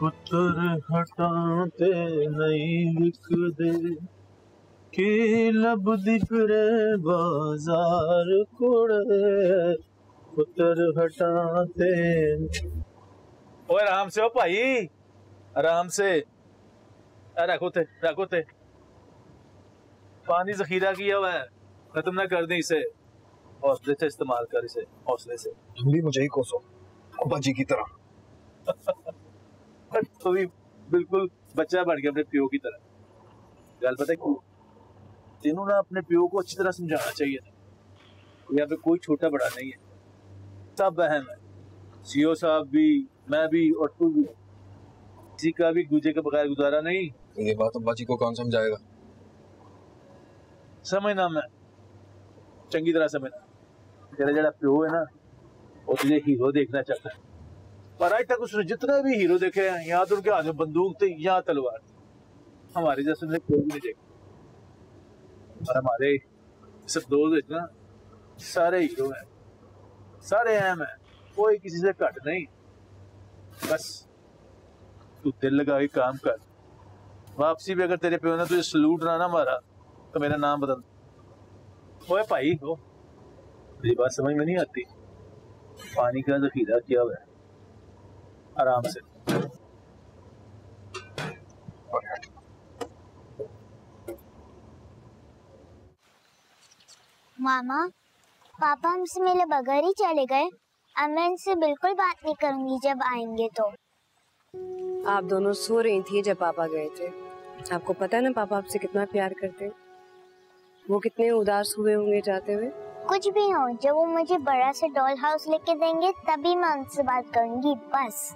पुत्र हटाते नहीं लिख दे के लब दिखरे बाजार कुड़े उतर हटाते। ओए आराम से हो भाई, आराम से। रखो ते, रखो ते। पानी जखीरा किया हुआ है, खत्म ना कर दे इसे। हौसले से इस्तेमाल कर इसे, हौसले से। तुम भी मुझे ही कोसो खुबा जी की तरह। तो भी बिल्कुल बच्चा बढ़ गया अपने प्यो की तरह। गल पता है क्यों? तीनों ना अपने प्यो को अच्छी तरह समझाना चाहिए था। यहाँ पे कोई छोटा बड़ा नहीं है, सब अहम है। सीओ साहब भी, मैं भी और तू भी। किसी का भी गुजे के बगैर गुजारा नहीं। तो ये बात अब्बा जी को कौन समझाएगा? समझना, मैं चंगी तरह समझना। तेरा जरा प्यो है ना, वो तुझे हीरो देखना चाहता है। पर आज तक उसने जितने भी हीरो देखे हैं, यहाँ तो उनके हाथ में बंदूक थे, यहाँ तलवार थी। हमारे जैसे उन्हें कोई नहीं देखा। हमारे सब दोस्त ना सारे हीरो हैं, सारे अहम हैं, कोई किसी से घट नहीं। बस तू दिल लगा के काम कर। वापसी भी अगर तेरे पे होना तुझे सलूट ना ना मारा तो मेरा नाम बदल। ओए भाई हो, मेरी बात समझ में नहीं आती। पानी का जखीरा किया हुआ है, आराम से। मामा पापा हमसे मिले बगैर ही चले गए। अब मैं इनसे बिल्कुल बात नहीं करूंगी। जब आएंगे तो आप दोनों सो रही थी जब पापा गए थे। आपको पता है ना पापा आपसे कितना प्यार करते हैं। वो कितने उदास हुए होंगे जाते हुए। कुछ भी हो, जब वो मुझे बड़ा से डॉल हाउस लेके देंगे तभी मैं उनसे बात करूंगी। बस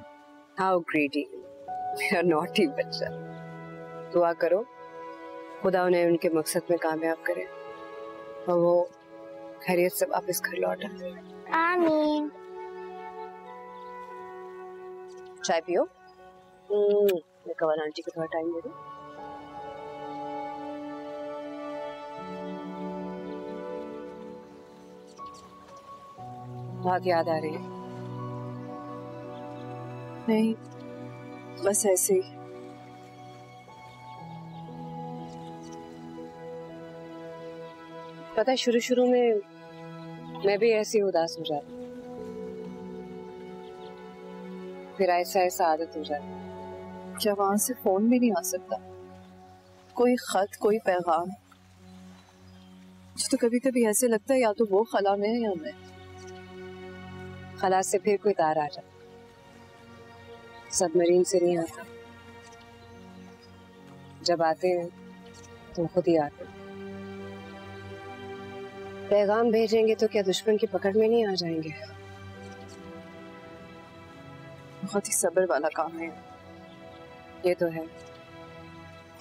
हाउ ग्रीडी, मेरा नॉटी बच्चा। दुआ करो खुदा उन्हें उनके मकसद में कामयाब करे और वो खैरियत से वापस घर लौट आए। आमीन। चाय पियो। मैं कवल आंटी को थोड़ा टाइम दे दूं। बहुत याद आ रही है। नहीं बस ऐसे ही। पता है शुरू शुरू में मैं भी ऐसी उदास हो जाती, फिर ऐसा ऐसा आदत हो जाती। जवान से फोन भी नहीं आ सकता, कोई खत, कोई पैगाम। तो कभी कभी ऐसे लगता है या तो वो खला में है या मैं। खला से फिर कोई तार आ जाता, सबमरीन से नहीं आता। जब आते हैं तो खुद ही आते। पैगाम भेजेंगे तो क्या दुश्मन की पकड़ में नहीं आ जाएंगे? बहुत ही सब्र वाला काम है ये। तो है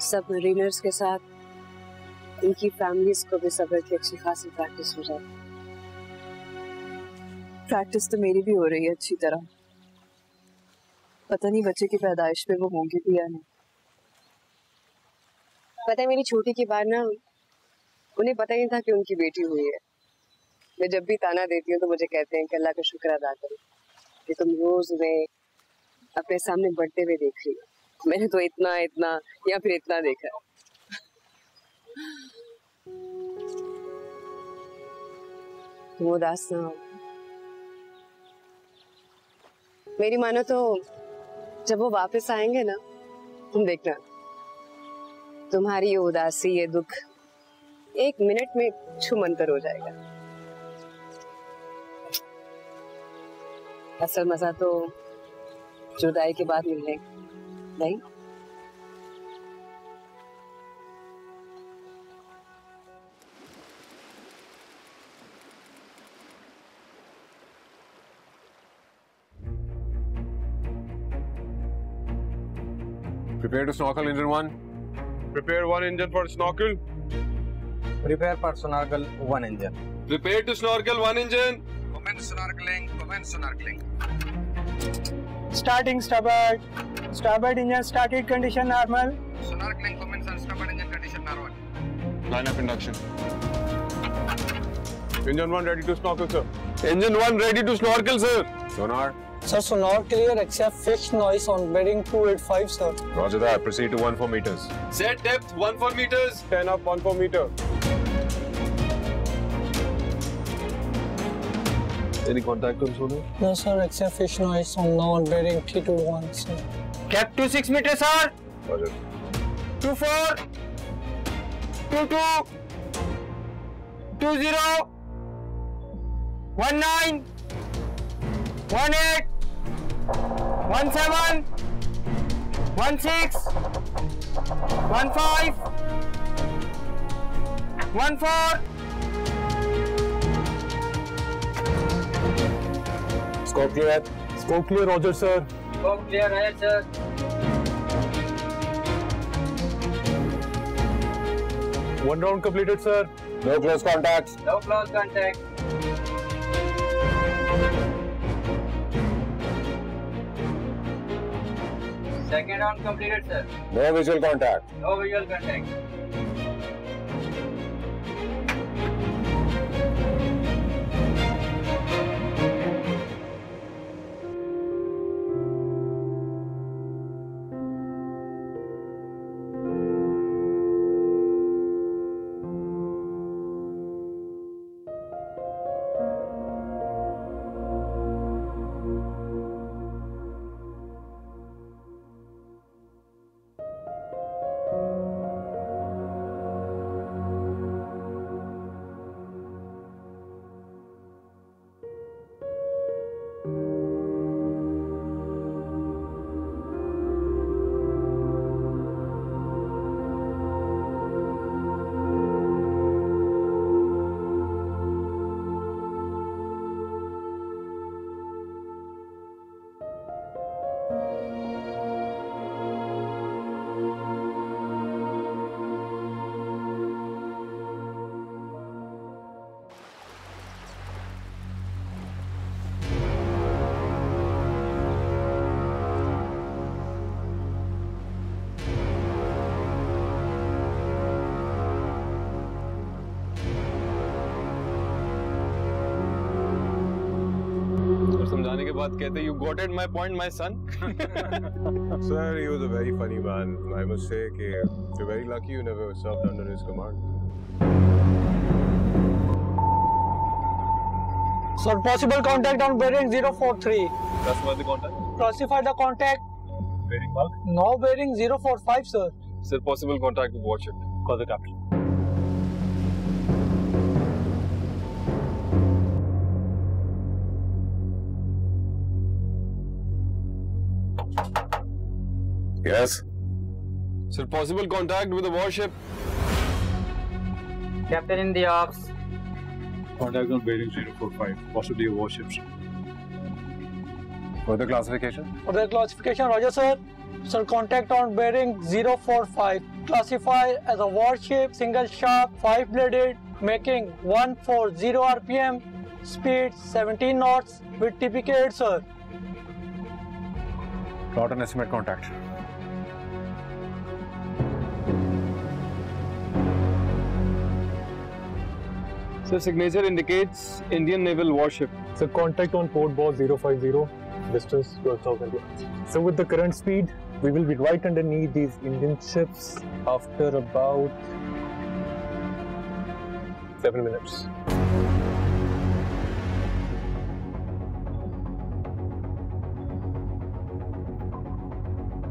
सबमरीनर्स के साथ इनकी फैमिलीज को भी सब्र की अच्छी खासी प्रैक्टिस हो जाती। प्रैक्टिस तो मेरी भी हो रही है अच्छी तरह। पता नहीं बच्चे की पैदाइश पे वो होंगे भी या नहीं। पता है मेरी छोटी की बार ना उन्हें पता ही नहीं था कि उनकी बेटी हुई है। मैं जब भी ताना देती हूँ तो मुझे कहते हैं कि अल्लाह का शुक्र अदा करो कि तुम रोज उन्हें अपने सामने बढ़ते हुए देख रही हो। मैंने तो इतना इतना या फिर इतना देखा। तुम उदास ना हो। मेरी मानो तो जब वो वापस आएंगे ना तुम देखना, तुम्हारी ये उदासी, ये दुख एक मिनट में छुमंतर हो जाएगा। असल मजा तो जुदाई के बाद मिलने, नहीं? Prepare to snorkel, engine one. Prepare one engine for snorkel. Prepare for snorkel, one engine. Prepare to snorkel, one engine. Commence snorkeling, commence snorkeling. Starting starboard. Starboard engine started, condition normal. Snorkeling commence on starboard engine, condition normal. Line up induction. Engine one ready to snorkel, sir. Engine one ready to snorkel, sir. Sonar Sir, so not clear except fixed noise on bedding two eighty-five, sir. Roger that. Proceed to one four meters. Set depth one four meters. Ten up one four meter. Any contact on sonar? No, sir. Except fixed noise on now on bedding three two one, sir. Cap two six meters, sir. Roger. two four. two two. two zero. one nine. one eight. one seven. one six. one five. one four. Scope clear. Scope clear, Roger, sir. Scope clear, Roger, sir. One round completed, sir. No close contacts. No close contacts. Second round completed, sir. No visual contact. No visual contact. समझाने के बाद कहते हैं, you got it, my point, my son. Sir, he was a very funny man. I must say कि you're very lucky you never served under his command. Sir, possible contact on bearing zero four three. Classify the contact. Classify the contact. Bearing mark. No bearing zero four five, sir. Sir, possible contact with warship. Call the captain. Yes. Sir, possible contact with the warship. Captain in the ops. Contact on bearing zero four five, possibly a warship. Further classification? Further classification, Roger, sir. Sir, contact on bearing zero four five. Classified as a warship, single shaft, five-bladed, making one forty R P M, speed seventeen knots, with T P K eight, sir. Plot and estimate contact. The signature indicates Indian naval warship. Sir, contact on port bow zero five zero, distance twelve thousand yards. So with the current speed, we will be right underneath these Indian ships after about seven minutes.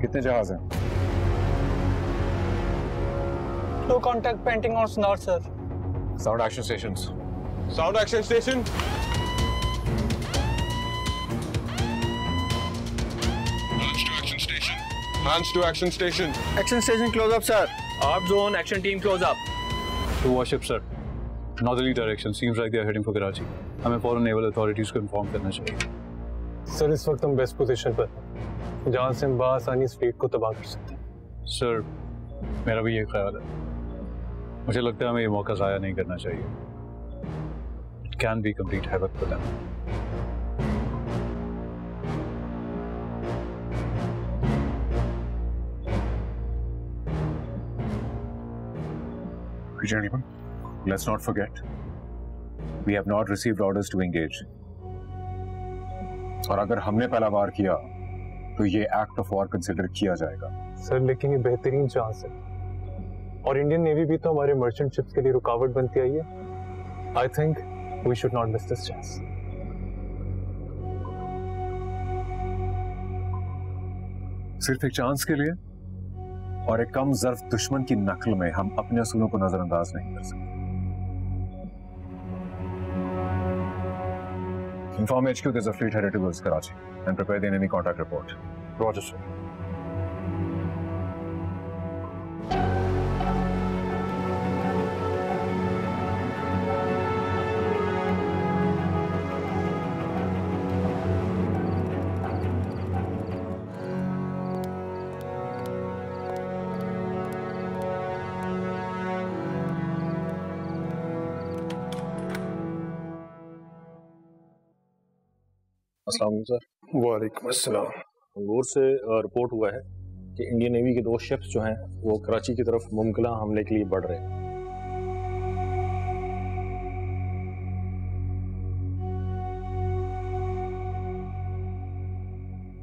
कितने जहाज हैं? Two contact painting on sonar, sir. Sound action stations. Sound action station. Hands to action station. Hands to action station. Action station close up, sir. Armed zone, action team close up. Two warships, sir. Northerly direction. Seems like they are heading for Karachi. हमें foreign naval authorities को inform करना चाहिए. Sir, इस वक्त हम best position पर हैं, जहाँ से हम बासानी fleet को तबाह कर सकते हैं. Sir, मेरा भी ये ख्याल है. मुझे लगता है हमें ये मौका ज़ाया नहीं करना चाहिए. It can be complete havoc for them. Gentlemen, let's not forget, we have not received orders to engage. और अगर हमने पहला वार किया तो ये एक्ट ऑफ वॉर कंसिडर किया जाएगा। सर लेकिन ये बेहतरीन चांस है, और इंडियन नेवी भी तो हमारे मर्चेंट शिप्स के लिए रुकावट बनती आई है। I think we should not miss this chance. सिर्फ एक चांस के लिए और एक कम जर्फ दुश्मन की नकल में हम अपने असूलों को नजरअंदाज नहीं कर सकते। Inform H Q there's a fleet headed towards Karachi and prepare the enemy contact report. Roger, sir. वालेकुम अस्सलाम। हंगोर से रिपोर्ट हुआ है कि इंडियन नेवी के दो शिप्स जो हैं वो कराची की तरफ मुमकिन हमले के लिए बढ़ रहे हैं।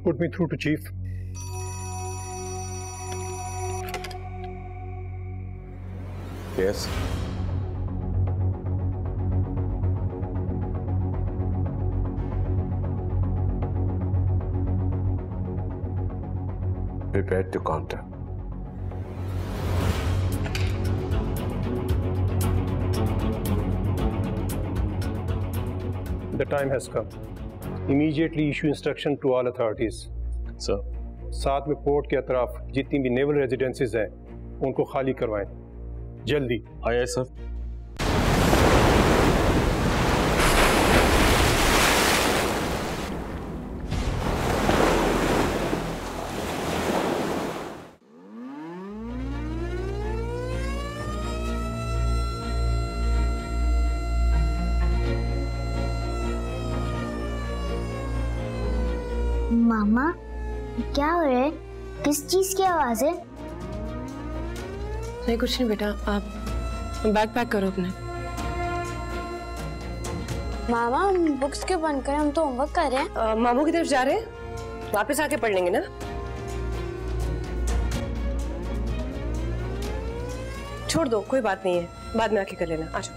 Put me through to chief. Yes. Prepared to counter. The time has come. Immediately issue instruction to all authorities. Sir. साथ में पोर्ट के अतराफ जितनी भी नेवल रेजिडेंसेज हैं उनको खाली करवाएं। जल्दी। आया सर। मामा क्या हो रहा है? किस चीज की आवाज है? नहीं कुछ नहीं बेटा, आप बैग पैक करो अपने। मामा हम बुक्स क्यों बंद करें, हम तो होमवर्क कर रहे हैं। मामू की तरफ जा रहे हैं, वापस आके पढ़ लेंगे ना। छोड़ दो, कोई बात नहीं है, बाद में आके कर लेना। आ जाओ।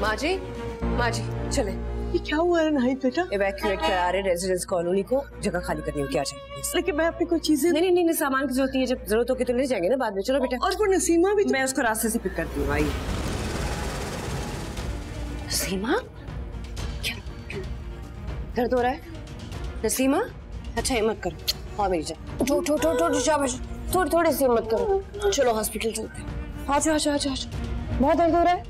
माँ जी, माँ जी, चले। ये क्या हुआ है नाहिद बेटा? इवैक्यूएट करा रहे रेजिडेंस कॉलोनी को, जगह खाली करनी हो। क्या चाहिए? लेकिन मैं अपनी कोई चीजें नहीं नहीं नहीं सामान की जरूरत है, जब जरूरत होगी तो ले जाएंगे ना बाद में। चलो बेटा। और वो नसीमा भी तो... मैं उसको रास्ते से पिक करती हूँ। आई नसीमा, क्या दर्द हो रहा है नसीमा? अच्छा हिम्मत करो। हाँ मेरी जान, उठो उठो उठो, थोड़ी सी हिम्मत करो, चलो हॉस्पिटल चलते हैं। हाँ चलो चलो चलो, बहुत दर्द हो रहा है।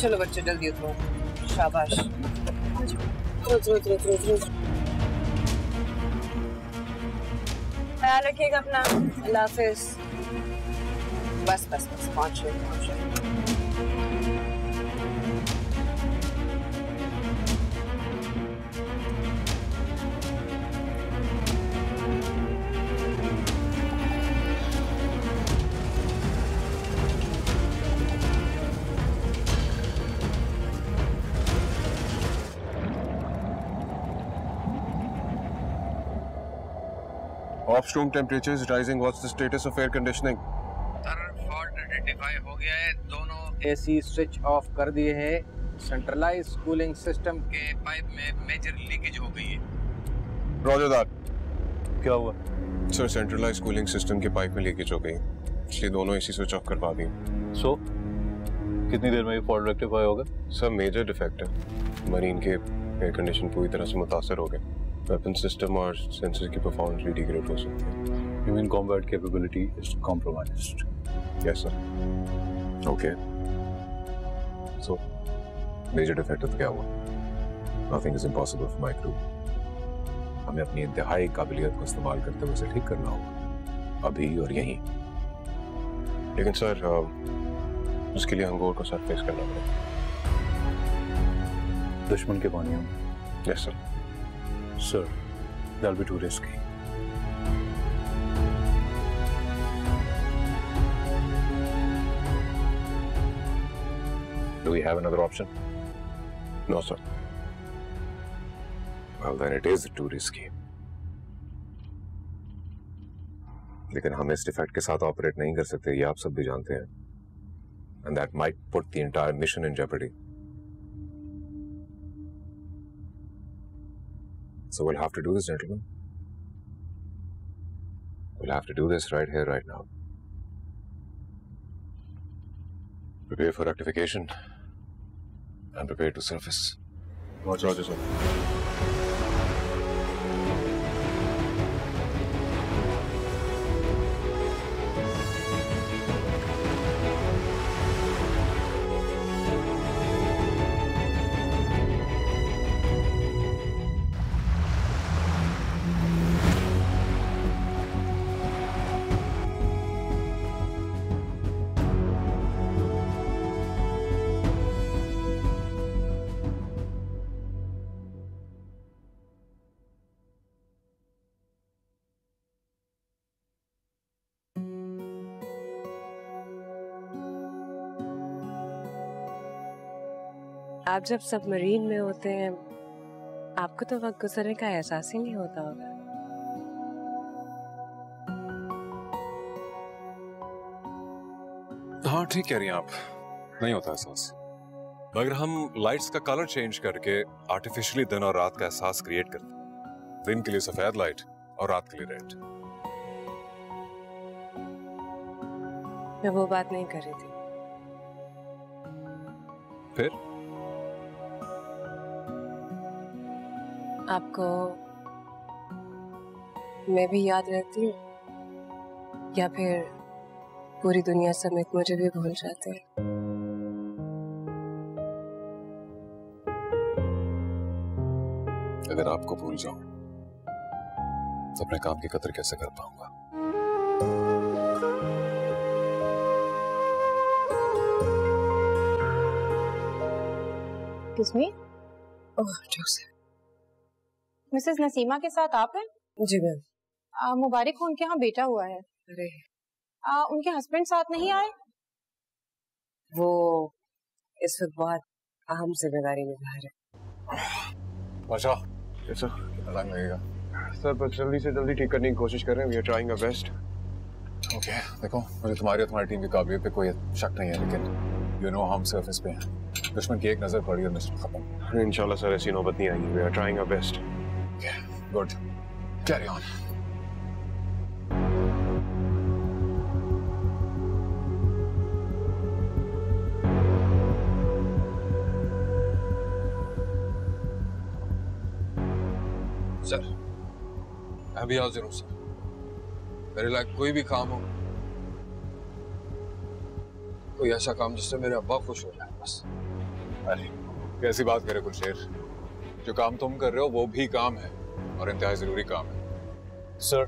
चलो बच्चे जल्दी उतरो। शाबाश। ख्याल रखिएगा अपना। अल्लाह हाफिज़। बस बस बस पहुंचे पहुंचे। Off-storm temperatures rising. What's the status of air conditioning? Fault identify हो गया है। दोनों A C switch off कर दिए हैं। Centralized cooling system के पाइप में major leakage हो गई है। Roger that. क्या हुआ? Sir, centralized cooling system के पाइप में leakage हो गई, इसलिए दोनों A C switch off करवा दी। So, कितनी देर में ये fault rectify होगा? Sir, major defect है। Marine के air condition पूरी तरह से मुतासर हो गए। Weapon system और sensors की performance भी degrade हो सकती है। You mean combat capability is compromised? Yes sir. Okay. So, major defect of क्या हुआ? Nothing is impossible for my crew. हमें अपनी इंतहाई काबिलियत को इस्तेमाल करते हुए उसे ठीक करना होगा, अभी और यहीं। लेकिन सर, उसके लिए हंगोर को सर फेस करना पड़ेगा। दुश्मन के पानी हम। Yes sir. Sir, that'll be too risky. Do we have another option? No, sir. Well, then it is too risky. लेकिन हम इस डिफेक्ट के साथ ऑपरेट नहीं कर सकते, ये आप सब भी जानते हैं. And that might put the entire mission in jeopardy. So we'll have to do this, gentlemen. We'll have to do this right here, right now. Prepare for rectification. And prepare to surface. Watch out, sir. आप जब submarine में होते हैं, आपको तो वक्त गुजरने का एहसास ही नहीं होता होगा। हाँ, ठीक कह रही हैं आप, नहीं होता एहसास। मगर हम लाइट्स का कलर चेंज करके आर्टिफिशियली दिन और रात का एहसास क्रिएट करते हैं। दिन के लिए सफेद लाइट और रात के लिए रेड। मैं वो बात नहीं कर रही थी। फिर आपको मैं भी याद रहती हूँ या फिर पूरी दुनिया समेत मुझे भी भूल जाते हैं? अगर आपको भूल जाऊं तो अपने काम की कदर कैसे कर पाऊंगा? किसमें? ओह जोसेफ, मिसेस नसीमा के साथ आप हैं? जी मैम। मुबारक हो, उनके यहाँ बेटा हुआ है। अरे आ, उनके हस्बैंड साथ नहीं आए? वो इस वक्त बहुत अहम जिम्मेदारी में बाहर है। अच्छा, ऐसा अलग लगेगा सर, बस जल्दी से जल्दी ठीक करने की कोशिश कर रहे हैं। We are trying our best. Okay, देखो मुझे तुम्हारी और तुम्हारी टीम की काबिलियत पे कोई शक नहीं है, लेकिन यू नो हम सरफेस पे हैं। दुश्मन की एक नजर पड़ी और मिशन खत्म। इंशाल्लाह सर, ऐसी नौबत नहीं आएगी। We are trying our best. Yeah, good. Carry on. Sir, I'm here, sir. मेरे लायक कोई भी काम हो, कोई ऐसा काम जिससे मेरे अब्बा खुश हो जाए बस। अरे कैसी बात करे कुछ देर, जो काम तुम कर रहे हो वो भी काम है और इंतहाई जरूरी काम है। सर,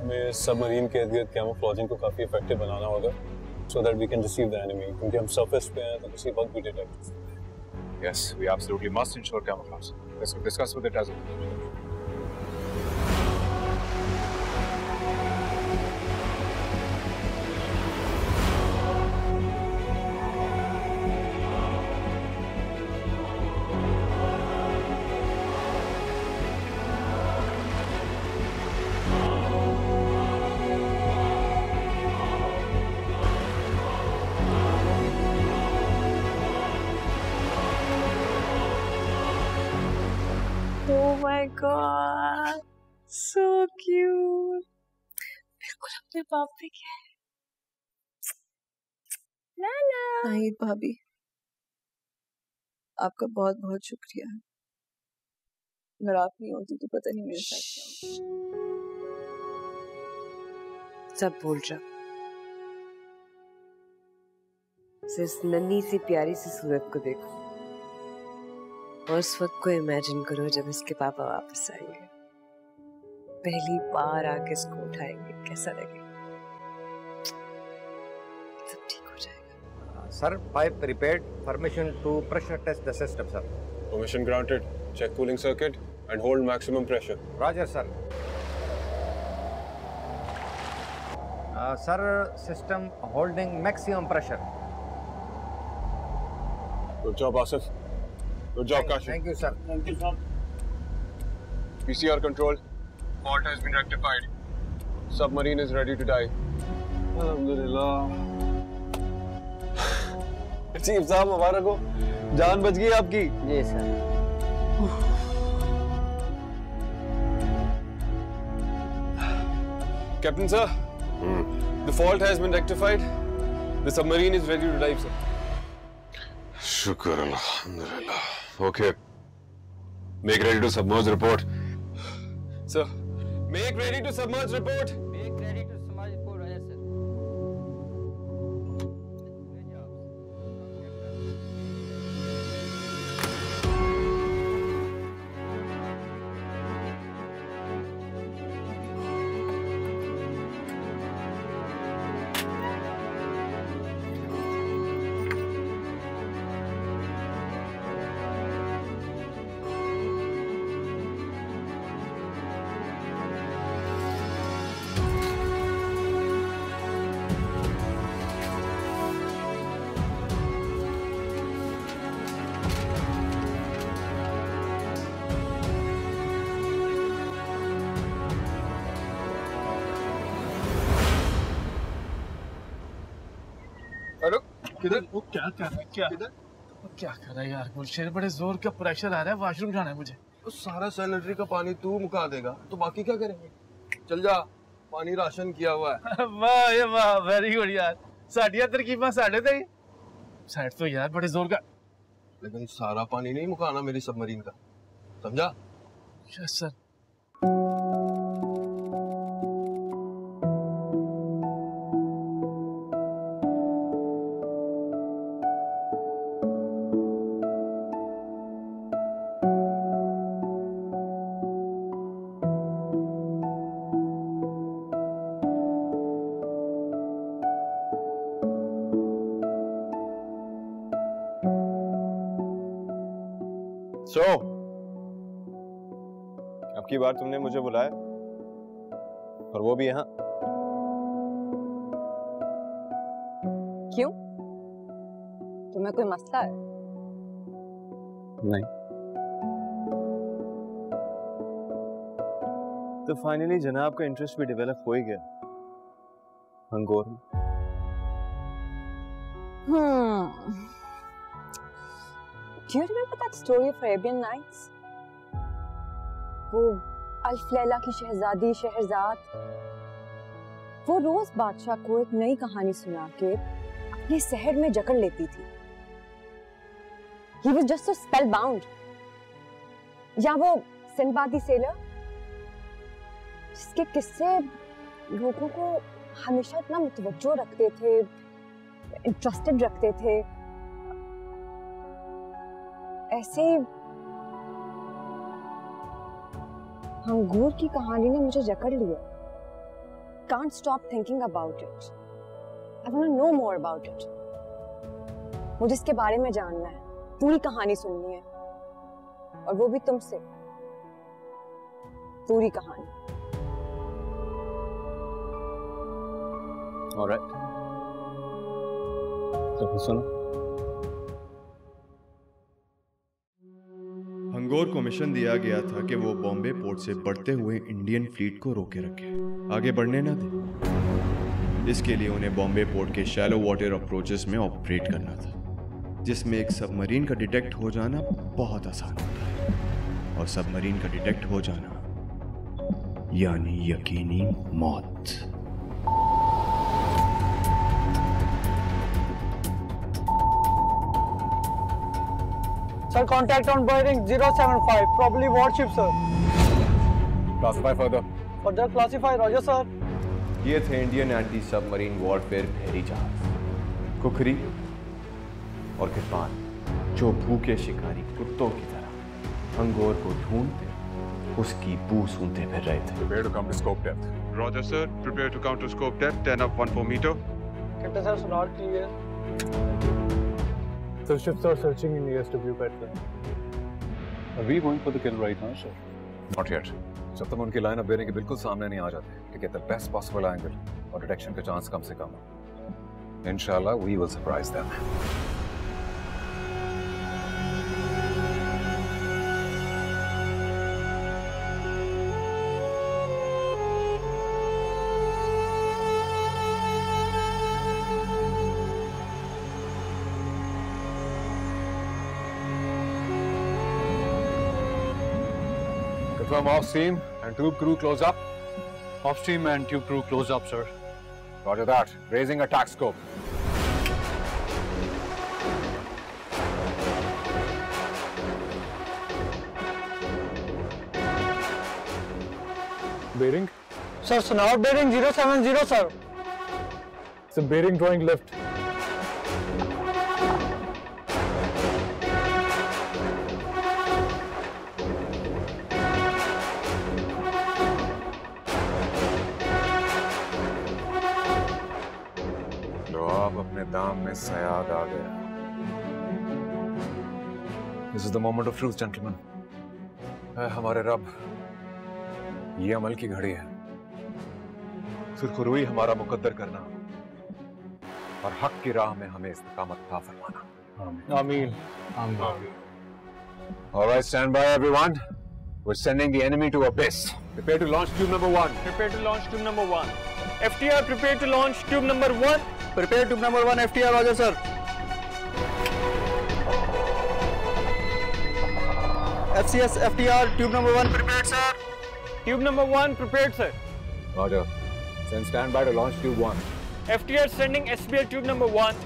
हमें सबमरीन के इर्द-गिर्द कैमोफ्लेजिंग को काफी इफेक्टिव बनाना होगा, so that we can deceive the enemy, क्योंकि हम सरफेस पे हैं तो किसी वक्त भी डिटेक्ट हो सकते हैं। Yes, we absolutely must ensure camouflage. Let's discuss with it as a group. God, so cute. बिल्कुल अपने बाप पे क्या है? लाला। नहीं भाभी, आपका बहुत बहुत शुक्रिया। अगर आप नहीं होती तो पता नहीं मेरे साथ क्या। सब भूल जाओ। सिर्फ नन्ही सी प्यारी सी सूरत को देखो और उस वक्त को इमेजिन करो जब इसके पापा वापस आएंगे। पहली बार आके इसको उठाएंगे, कैसा लगेगा? सब ठीक हो जाएगा sir. Pipe repaired, permission to pressure test the system sir. Permission granted. Check cooling circuit and hold maximum pressure. Roger sir. Sir system holding maximum pressure. Good job Asif, good job Kashif. Thank you sir. Thank you sir. P C R control, fault has been rectified. Submarine is ready to die. Alhamdulillah. Chief साहब हमारा को जान बच गई आपकी। जी sir. Captain sir, hmm. the fault has been rectified. The submarine is ready to dive, sir. Shukr alhamdulillah. Okay. Make ready to submerge report. Sir, make ready to submerge report. Make ready to submerge report, Raja sir. किधर वो क्या कर रहा है? क्या किधर वो क्या कर रहा है यार? गुलशेर बड़े जोर का प्रेशर आ रहा है, वॉशरूम जाना है मुझे। उस सारा सैनिटरी का पानी तू मुका देगा तो बाकी क्या करेंगे? चल जा, पानी राशन किया हुआ है। वाह ये वाह, वेरी गुड यार। साड़ियाँ तरकीबा साढ़े थे साइड तो यार बड़े जोर का, लेकिन सारा पानी नहीं मुकाना मेरी सबमरीन का, समझा? Yes sir. So, अब की बार तुमने मुझे बुलाया और वो भी यहाँ, क्यों? तुम्हें कोई मसला है? नहीं। तो फाइनली जनाब का इंटरेस्ट भी डेवलप हो ही गया हंगोर में। हम्म। Do you remember that story of Arabian Nights? वो अल्फ लैला की शहजादी शहरजाद, वो रोज बादशाह को एक नई कहानी सुना के अपने शहर में जकड़ लेती थी। He was just so spellbound. या वो सिंबादी सेलर, जिसके किस्से लोगों को हमेशा इतना मुतवज्जो रखते थे, इंटरेस्टेड रखते थे। ऐसे हंगोर की कहानी ने मुझे जकड़ लिया। Can't stop thinking about it. I want to know more about it. मुझे इसके बारे में जानना है, पूरी कहानी सुननी है, और वो भी तुमसे, पूरी कहानी। All right. तो सुनो। हंगोर को मिशन दिया गया था कि वो बॉम्बे पोर्ट से बढ़ते हुए इंडियन फ्लीट को रोके रखे, आगे बढ़ने ना दे। इसके लिए उन्हें बॉम्बे पोर्ट के शैलो वाटर अप्रोचेस में ऑपरेट करना था, जिसमें एक सबमरीन का डिटेक्ट हो जाना बहुत आसान होता है, और सबमरीन का डिटेक्ट हो जाना यानी यकीनी मौत। Sir, contact on bearing zero seven five, probably warship, sir. Classify further. Further classify, Roger, sir. ये थे इंडियन एंटी सबमरीन वॉरफेयर बहरी जहाज, कुकरी और किरपान, जो भूखे शिकारी कुत्तों की तरह हंगोर को ढूंढते उसकी बू सुनते फिर रहे थे। Prepare to counter scope depth. Roger sir. Prepare to counter scope depth. Ten up, one four meter. Captain sir, not clear. So ships are searching in the S W pattern. Are we going for the kill right now, sir? Not yet. जब तक उनकी line of bearing के बिल्कुल सामने नहीं आ जाते, get the best possible angle और detection का चांस कम से कम हो। Inshallah, we will surprise them. Confirm off stream and tube crew close up. Off stream and tube crew close up, sir. Roger that. Raising attack scope. Bearing? Sir, sonar bearing zero seven zero, sir. It's a bearing drawing left. दाम में सयाद आ गया। This is the moment of truth, gentlemen. हमारे रब, ये अमल की घड़ी है। सुरखुरुई हमारा मुकद्दर करना और हक की राह में हमें इस्तिकामत अता फरमाना। आमीन। आमीन। All right, stand by, everyone. We're sending the enemy to abyss. Prepare to launch tube number one. Prepare to launch tube number one. F T R, prepare to launch tube number one. Prepare tube number one, F T R, Roger, sir. F C S, F T R, tube number one, prepared, sir. Tube number one, prepared, sir. Roger. Send standby to launch tube one. F T R sending S B L tube number one.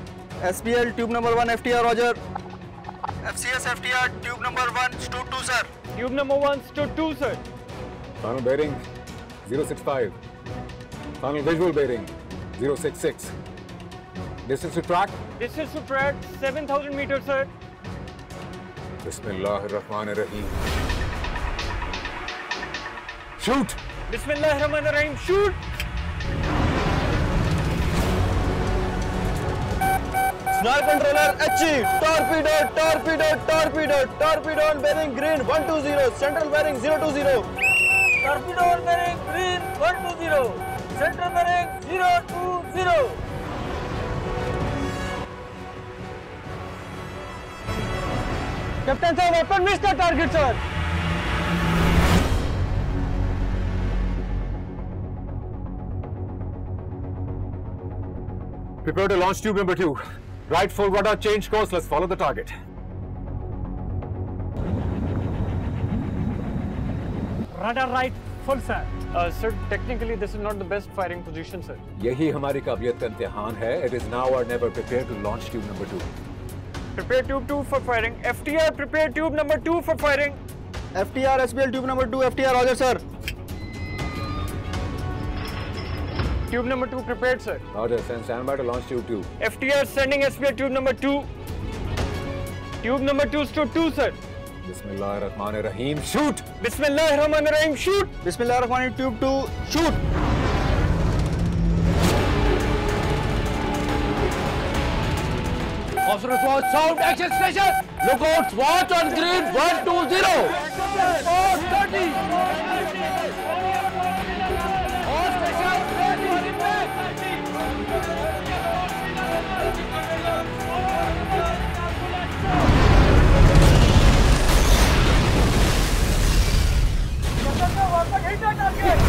S B L tube number one, F T R, Roger. F C S, F T R, tube number one, stood two, sir. Tube number one, stood two, sir. Final bearing, zero six five. Final visual bearing, zero six six. Distance to track? Distance to track, seven thousand meters, sir. Bismillahirrahmanirrahim. Shoot! Bismillahirrahmanirrahim, shoot! Snar controller achieved. Torpedo, torpedo, torpedo, torpedo on bearing green, one two zero. Central bearing, zero two zero. Torpedo on bearing green, one two zero. Central bearing, zero two zero. Captain sir, weapon missed the target, sir. Prepare to launch tube number two. Right full rudder, change course. Let's follow the target. Rudder right full, sir. Uh, sir, technically this is not the best firing position, sir. यही हमारी काबिलियत का इम्तिहान है. It is now or never. Prepare to launch tube number two. Prepare tube two for firing. F T R, prepare tube number two for firing. F T R, S B L tube number two, F T R, Roger, sir. Tube number two prepared, sir. Roger, send standby to launch tube two. F T R sending S B L tube number two. Tube number two stood two, sir. Bismillahirrahmanirrahim, shoot. Bismillahirrahmanirrahim, shoot. Bismillahirrahmanirrahim, tube two, shoot. Officer Response, sound, action station! Lookouts, watch on green, one two zero! four thirty! All station, ready! Captain sir, one back, hit that target!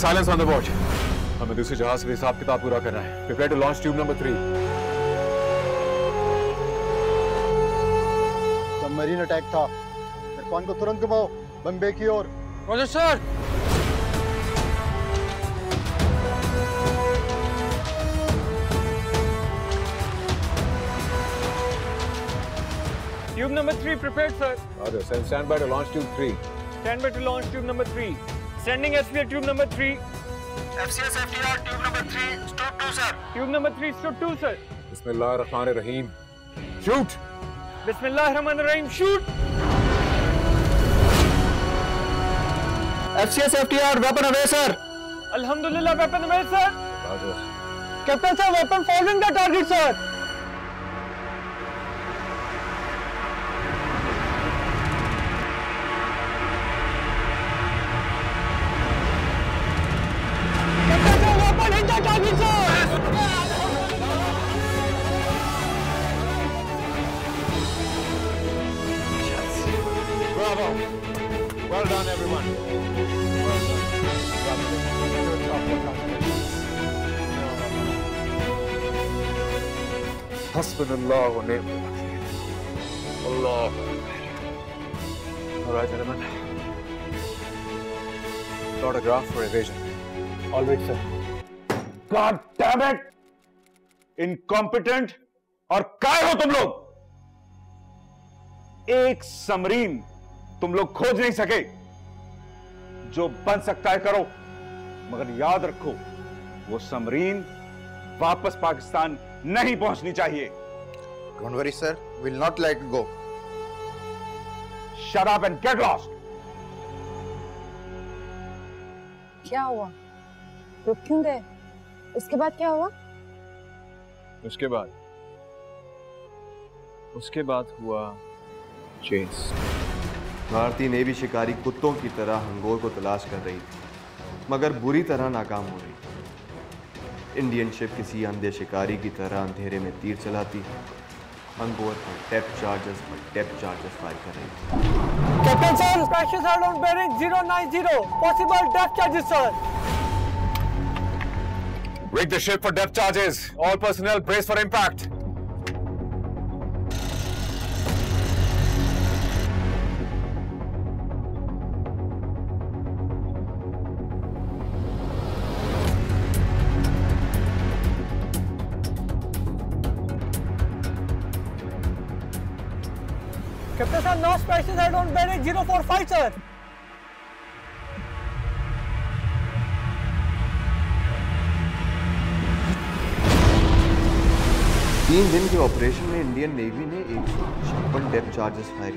Silence on the board. हमें दूसरे जहाज से भी हिसाब किताब पूरा करना है। Prepare to launch tube number three. Submarine attack था। इरफान को तुरंत घुमाओ, बम्बे की ओर। Roger sir. Tube number three prepared, sir. Roger, send standby to launch tube three. Standby to launch tube number three. Sending S V L tube number three. F C S F T R tube number three stood two, sir. Tube number three stood two, sir. Bismillahirrahmanirrahim. Shoot. बिस्मिल्लाहिर्रहमानिर्रहीम, shoot. FCS FTR weapon away sir. अल्हम्दुलिल्लाह weapon away sir. Captain sir weapon फॉर्जिंग का target sir. Well done, everyone. Well done. Hasbunallah wa ni'mal wakeel. Allah. All right, gentlemen. Autograph for evasion. All right, sir. God damn it! Incompetent और काय हो तुम लोग? एक समरीम तुम लोग खोज नहीं सके। जो बन सकता है करो, मगर याद रखो वो समरीन वापस पाकिस्तान नहीं पहुंचनी चाहिए। Don't worry sir, will not let go. Shut up and get lost. क्या हुआ? रुक क्यों गए? इसके बाद क्या हुआ? उसके बाद उसके बाद हुआ चेस। भारती नेवी शिकारी कुत्तों की तरह हंगोर को तलाश कर रही थी, मगर बुरी तरह नाकाम हो रही थी। इंडियन शिप किसी अंधे शिकारी की तरह अंधेरे में तीर चलाती है। हंगोर पर टेप चार्जेस पर टेप चार्जेस फायर कर रही थी। Captain sir, special sir on bearing zero nine zero, possible depth charges sir. Break the ship for depth charges. All personnel brace for impact. Captain sir, no special head on bearing zero four five sir. तीन दिन के operation में Indian navy ने एक सौ छप्पन depth charges fire की।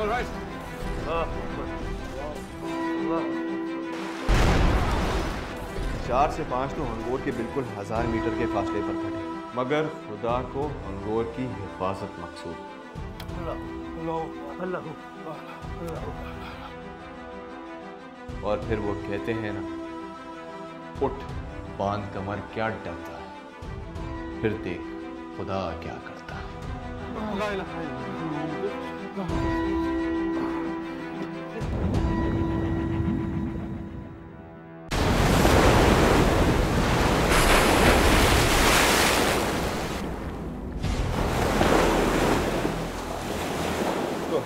All right. चार से पांच तो हंगोर के बिल्कुल हजार मीटर के फासले पर खड़े, मगर खुदा को हंगोर की हिफाजत मकसूद। और फिर वो कहते हैं ना, उठ बांध कमर क्या डरता है, फिर देख खुदा क्या करता है।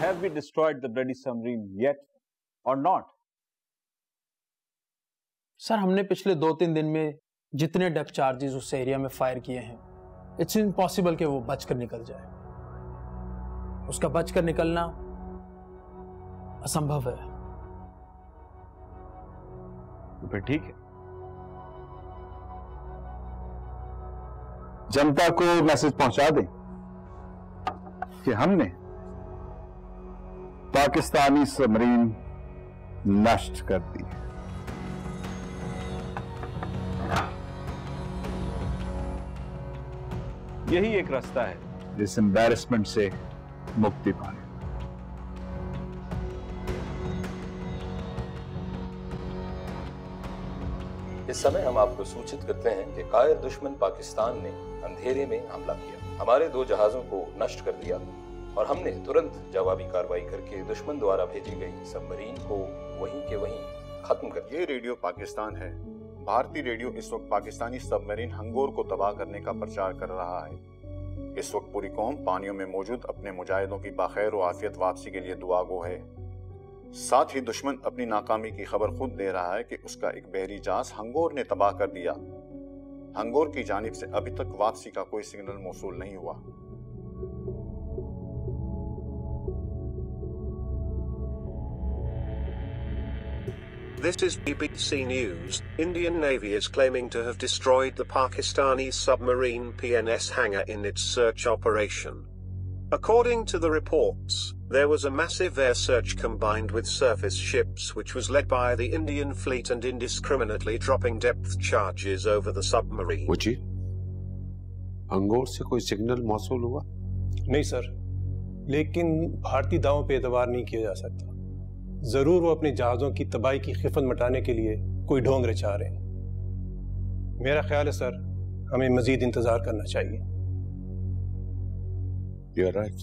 Have we destroyed the bloody submarine yet or not? सर, हमने पिछले दो तीन दिन में जितने डेप चार्जेस उस एरिया में फायर किए हैं, इट्स इम्पॉसिबल कि वो बचकर निकल जाए। उसका बचकर निकलना असंभव है। तो फिर ठीक है, जनता को मैसेज पहुंचा दें कि हमने पाकिस्तानी सबमरीन नष्ट कर दी। यही एक रास्ता है इस एम्बैरेसमेंट से मुक्ति पाने। इस समय हम आपको सूचित करते हैं कि कायर दुश्मन पाकिस्तान ने अंधेरे में हमला किया, हमारे दो जहाजों को नष्ट कर दिया और हमने तुरंत जवाबी कार्रवाई करके दुश्मन द्वारा भेजी गई सबमरीन को वहीं के वहीं खत्म कर दिया। ये रेडियो पाकिस्तान है। भारतीय रेडियो इस वक्त पाकिस्तानी सबमरीन हंगोर को तबाह करने का प्रचार कर रहा है। इस वक्त पूरी कौम पानियों में मौजूद अपने मुजाहिदों की बखैर और आफियत वापसी के लिए दुआगो है। साथ ही दुश्मन अपनी नाकामी की खबर खुद दे रहा है कि उसका एक बहरी जहाज हंगोर ने तबाह कर दिया। हंगोर की जानिब से अभी तक वापसी का कोई सिग्नल मौसूल नहीं हुआ। This is B B C News. Indian Navy is claiming to have destroyed the Pakistani submarine P N S Hangor in its search operation. According to the reports, there was a massive air search combined with surface ships which was led by the Indian fleet and indiscriminately dropping depth charges over the submarine. What? Hangor से कोई signal मौसूल हुआ? नहीं sir, लेकिन भारतीय दावों पर एतबार नहीं किया जा सकता। जरूर वो अपने जहाज़ों की तबाही की खिफत मटाने के लिए कोई ढोंग रचा रहे हैं। मेरा ख्याल है सर, हमें मजीद इंतजार करना चाहिए। You're right.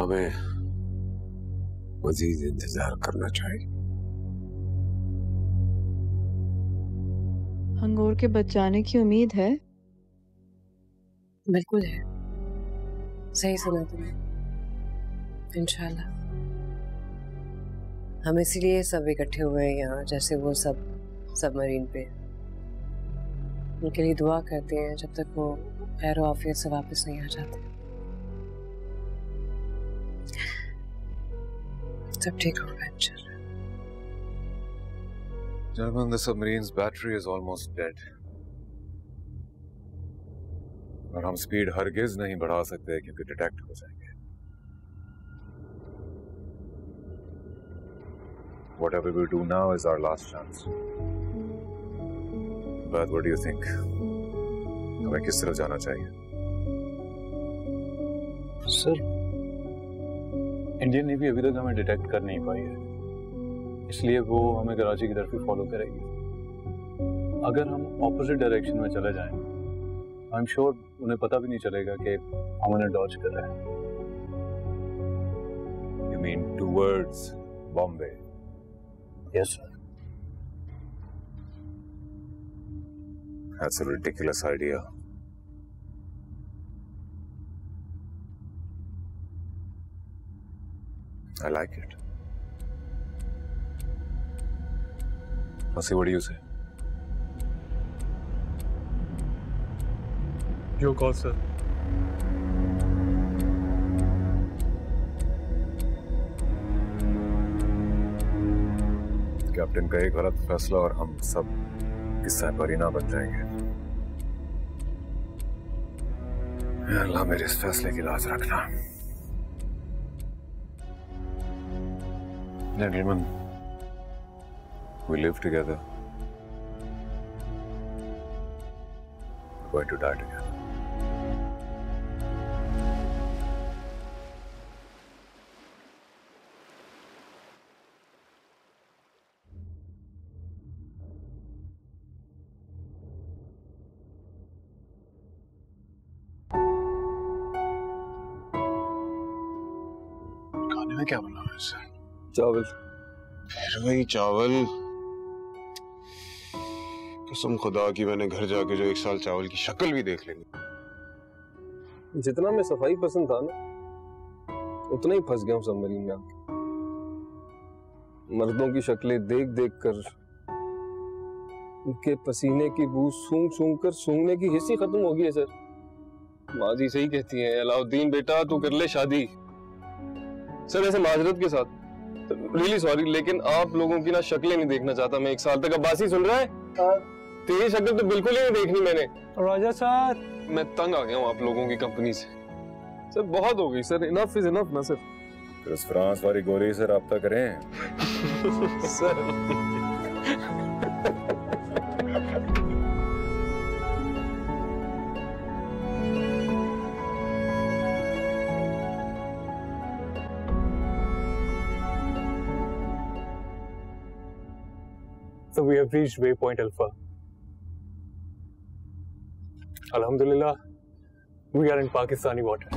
हमें मजीद इंतजार करना चाहिए। हंगोर के बच जाने की उम्मीद है? बिल्कुल है, सही सुना तुमने। इंशाल्लाह। हम इसीलिए सब इकट्ठे हुए हैं यहाँ, जैसे वो सब सबमरीन पे। उनके लिए दुआ करते हैं जब तक वो खैर आफियत से वापस नहीं आ जाते। सब ठीक होगा इंशाल्लाह। Gentlemen, the submarine's battery is almost dead. और हम स्पीड हरगिज नहीं बढ़ा सकते क्योंकि डिटेक्ट हो जाएंगे। Whatever we do now is our last chance. But what do you think? हमें किस तरफ जाना चाहिए? Sir, इंडियन नेवी अभी तक हमें डिटेक्ट कर नहीं पाई है, इसलिए वो हमें कराची की तरफ ही फॉलो करेगी। अगर हम ऑपोजिट डायरेक्शन में चले जाएं, आई एम श्योर उन्हें पता भी नहीं चलेगा कि हम उन्हें डॉज कर रहे हैं। You mean towards Bombay? Yes sir. That's a ridiculous idea. I like it. What do you say? Your call, sir. Captain का एक गलत फैसला और हम सब किस्सा परिणाम बन जाएंगे। अल्लाह मेरे इस फैसले की लाज रखना। Gentlemen, we live together. We're going to die together. खाने में क्या बनाना है सर? चावल। फिर वही चावल। कसम खुदा की मैंने घर जाके जो एक साल चावल की शक्ल भी देख लेनी। जितना मैं सफाई पसंद था ना, उतना ही फंस गया हूँ सबमरीन में आके। मर्दों की शक्लें देख देख कर, उनके पसीने की बू सूंघ सूंघ कर सूंघने की हिस्सी खत्म हो गई है सर। माजी सही कहती है, अलाउद्दीन बेटा तू कर ले शादी। सर ऐसे माजरत के साथ, रियली सॉरी, लेकिन आप लोगों की ना शक्लें नहीं देखना चाहता मैं एक साल तक। अब्बासी सुन रहा है? तेरी शक्ल तो बिल्कुल ही नहीं देखनी मैंने। राजा सर, मैं तंग आ गया हूँ आप लोगों की कंपनी से सर, बहुत हो गई सर। इनफ इज इनफ ना सर। फिर फ्रांस वाली गोरी से राब्ता करें sir. So we have reached waypoint Alpha. Alhamdulillah, we are in Pakistani water.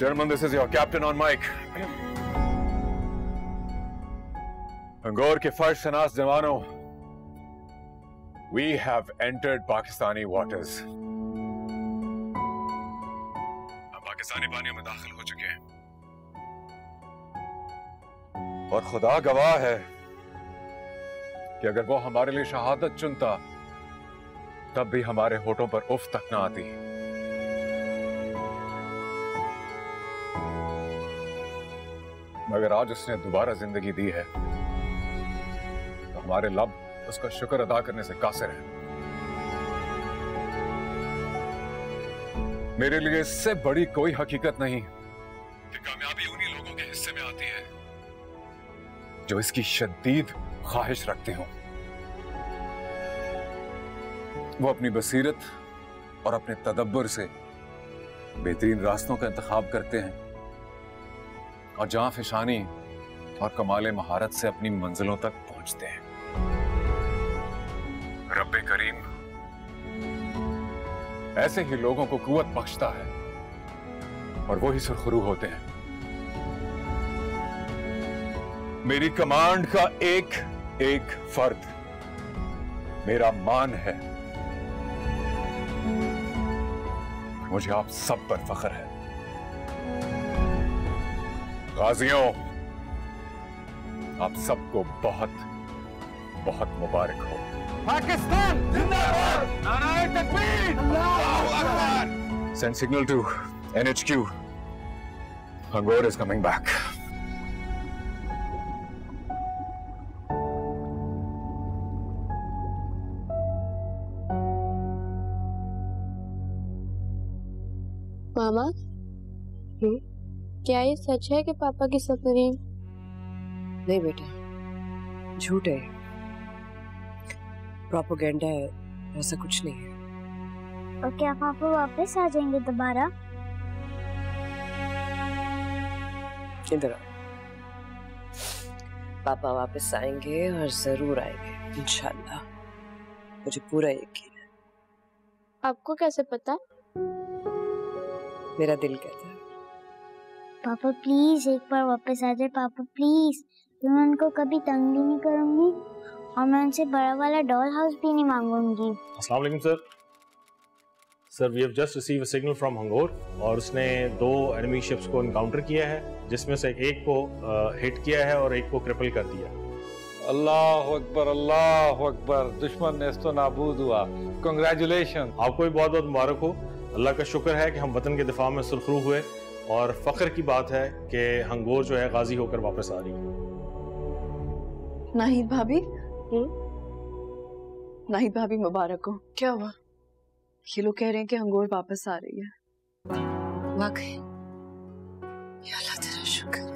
Gentlemen, this is your captain on mic. Hangor ke farsh shanas jawano, we have entered Pakistani waters. Pakistani पानियों में दाखिल हो चुके हैं और खुदा गवाह है कि अगर वो हमारे लिए शहादत चुनता तब भी हमारे होठों पर उफ तक ना आती। मगर आज उसने दोबारा जिंदगी दी है तो हमारे लब उसका शुक्र अदा करने से कासिर है। मेरे लिए इससे बड़ी कोई हकीकत नहीं कि कामयाबी उन्हीं लोगों के हिस्से में आती है जो इसकी शदीद ख्वाहिश रखते हों। वो अपनी बसीरत और अपने तदब्बर से बेहतरीन रास्तों का इंतखाब करते हैं और जहां फिशानी और कमाल महारत से अपनी मंजिलों तक पहुंचते हैं। रब्बे करीम ऐसे ही लोगों को कुव्वत बख्शता है और वो ही सुरखरू होते हैं। मेरी कमांड का एक एक फर्द मेरा मान है। मुझे आप सब पर फख्र है। गाजियों, आप सबको बहुत बहुत मुबारक हो। पाकिस्तान जिंदाबाद! नाराए तकबीर! अल्लाहू अकबर! Send signal to N H Q. Hangor is coming back. मामा, हुँ? क्या ये सच है कि पापा की सफरीन? नहीं बेटा, झूठ है, प्रोपोगेंडा है, ऐसा कुछ नहीं है। और क्या पापा वापस आ जाएंगे दोबारा? इधर पापा वापस आएंगे और जरूर आएंगे, इंशाल्लाह, मुझे पूरा यकीन है। आपको कैसे पता? मेरा दिल कहता है। पापा प्लीज एक बार वापस आ जाए। पापा प्लीज, मैं उनको कभी तंग भी नहीं करूंगी और मैं उनसे बड़ा वाला डॉल हाउस भी नहीं मांगूंगी। अस्सलाम वालेकुम sir. Sir, we have just received a signal from Hangor और उसने दो एनिमी शिप्स को एनकाउंटर किया है जिसमें से एक को हिट किया है और एक को क्रिपल कर दिया। अल्लाह अकबर, अल्लाह अकबर, दुश्मन नेस्तो नाबूद हुआ। कांग्रेचुलेशन, आपको भी बहुत बहुत मुबारक हो। अल्लाह का शुक्र है कि हम वतन के दिफा में सुरखरू हुए और फख्र की बात है कि हंगोर जो है गाजी होकर वापस आ रही है। नाहिद भाभी, नाहिद भाभी मुबारक हो। क्या हुआ? ये लोग कह रहे हैं कि हंगोर वापस आ रही है। वाकई या अल्लाह तेरा शुक्र।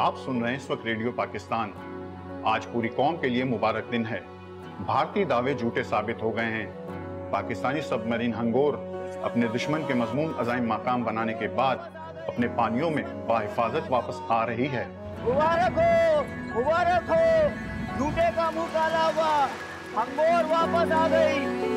आप सुन रहे हैं इस वक्त रेडियो पाकिस्तान। आज पूरी कौम के लिए मुबारक दिन है। भारतीय दावे झूठे साबित हो गए हैं। पाकिस्तानी सबमरीन हंगोर अपने दुश्मन के मजमून अज़ाइम मकाम बनाने के बाद अपने पानियों में बाहिफाजत वापस आ रही है। मुबारक हो, मुबारक हो, झूठे का मुंह काला हुआ, हंगोर वापस आ गई।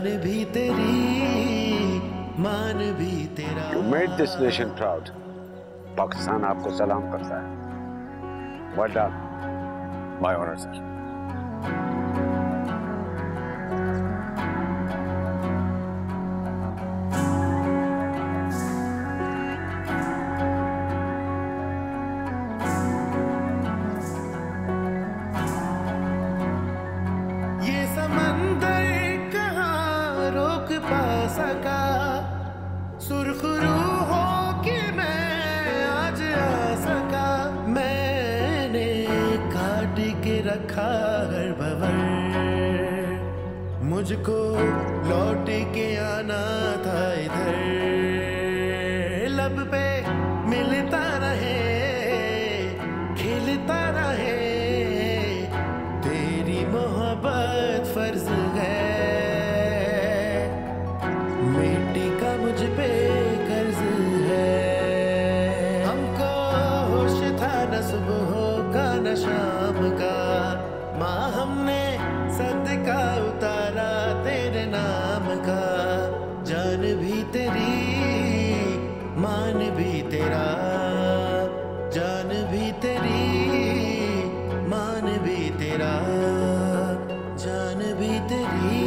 मान भी तेरी, मान भी तेरी। great this nation proud. Pakistan आपको सलाम करता है. Well done, my honor, sir. मुझको लौट के आना था इधर. लब पे मिलता रहे खिलता रहे तेरी मोहब्बत फर्ज है. मिट्टी का मुझ पे कर्ज है. हमको होश था न सुबह का न शाम का. माँ हमने सदका उतारा तेरे नाम का. जान भी तेरी मान भी तेरा. जान भी तेरी मान भी तेरा. जान भी तेरी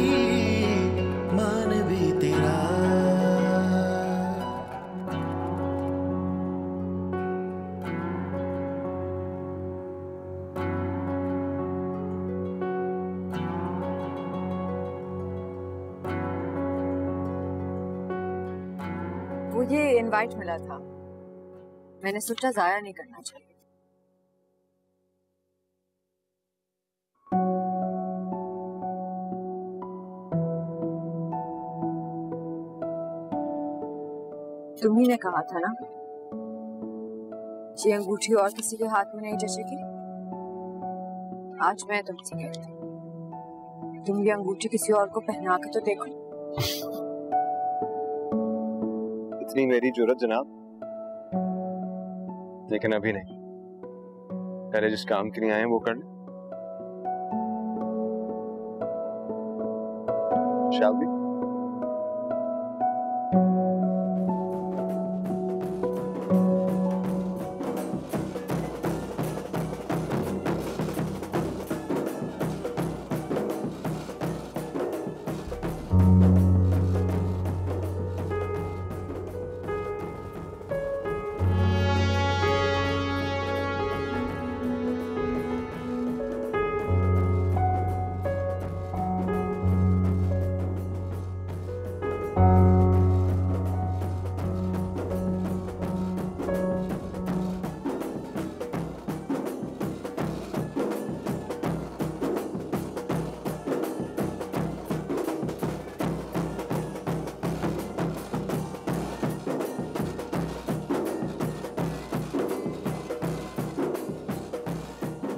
मान भी तेरा. ये इनवाइट मिला था, मैंने सोचा जाया नहीं करना चाहिए. तुम ही ने कहा था ना ये अंगूठी और किसी के हाथ में नहीं जचेगी. आज मैं तुमसे कहती हूँ, तुम ये अंगूठी किसी और को पहना के तो देखो. इतनी मेरी जुर्रत जनाब, लेकिन अभी नहीं. पहले जिस काम के लिए आए हैं वो कर लें. शाल भी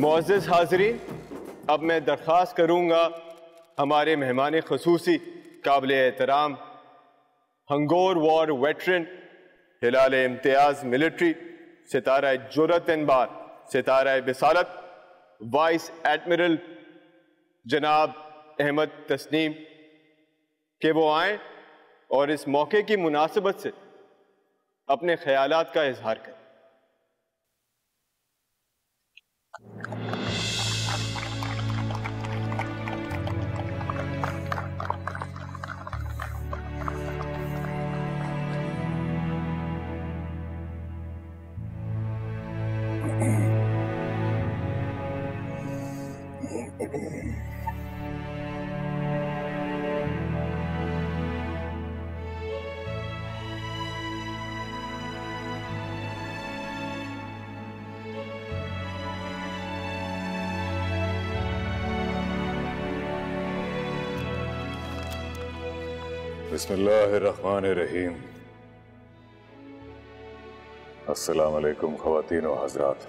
मोअज़्ज़िज़ हाज़रीन, अब मैं दरख्वास्त करूँगा हमारे मेहमान ख़ुसूसी काबिल एहतराम हंगोर वॉर वेटरन हिलाल इम्तियाज़ मिलिट्री सितारा जुरत इनबार सितारा बिसालत वाइस एडमिरल जनाब अहमद तस्नीम के वो आएँ और इस मौके की मुनासिबत से अपने ख्यालात का इजहार करें. बिस्मिल्लाहिर्रहमानिर्रहीम. अस्सलाम अलैकुम ख़वातीन व हज़रात.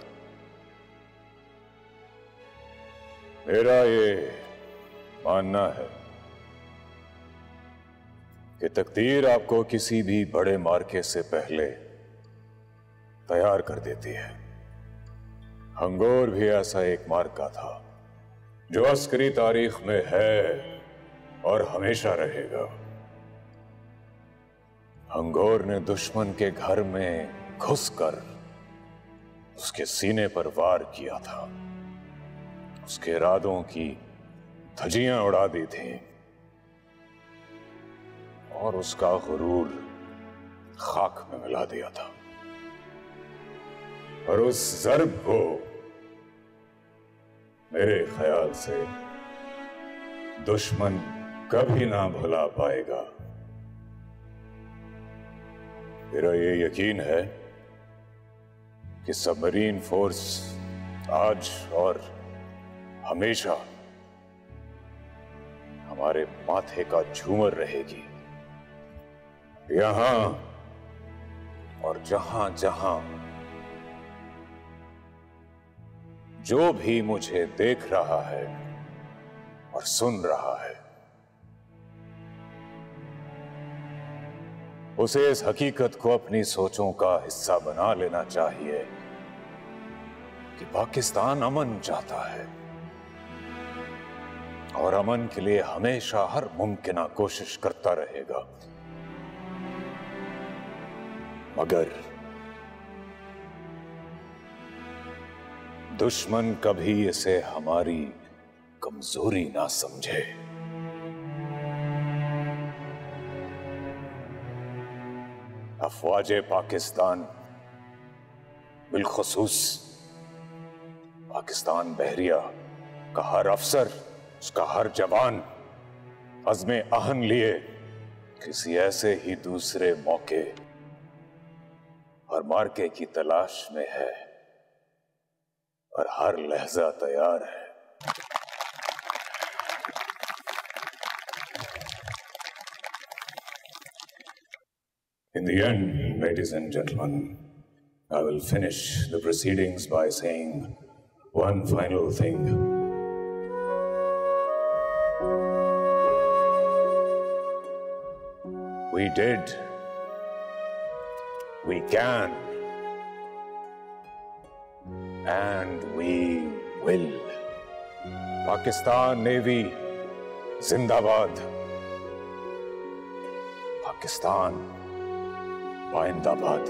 मेरा ये मानना है कि तकदीर आपको किसी भी बड़े मार्के से पहले तैयार कर देती है. हंगोर भी ऐसा एक मार्का था जो अस्करी तारीख में है और हमेशा रहेगा. हंगोर ने दुश्मन के घर में घुसकर उसके सीने पर वार किया था, उसके इरादों की धज्जियां उड़ा दी थी और उसका गुरूर खाक में मिला दिया था। और उस जर्ब को मेरे ख्याल से दुश्मन कभी ना भुला पाएगा। मेरा ये यकीन है कि सबमरीन फोर्स आज और हमेशा हमारे माथे का झूमर रहेगी। यहां और जहां जहां जो भी मुझे देख रहा है और सुन रहा है, उसे इस हकीकत को अपनी सोचों का हिस्सा बना लेना चाहिए कि पाकिस्तान अमन चाहता है और अमन के लिए हमेशा हर मुमकिन कोशिश करता रहेगा। मगर दुश्मन कभी इसे हमारी कमजोरी ना समझे। अफवाज पाकिस्तान, बिलखसूस पाकिस्तान बहरिया का हर अफसर, उसका हर जवान अज़्मे अहन लिए किसी ऐसे ही दूसरे मौके और मार्के की तलाश में है और हर लहजा तैयार है। In the end, ladies and gentlemen, I will finish the proceedings by saying one final thing. We did, we can, and we will. Pakistan Navy, Zindabad. Pakistan आइंदाबाद।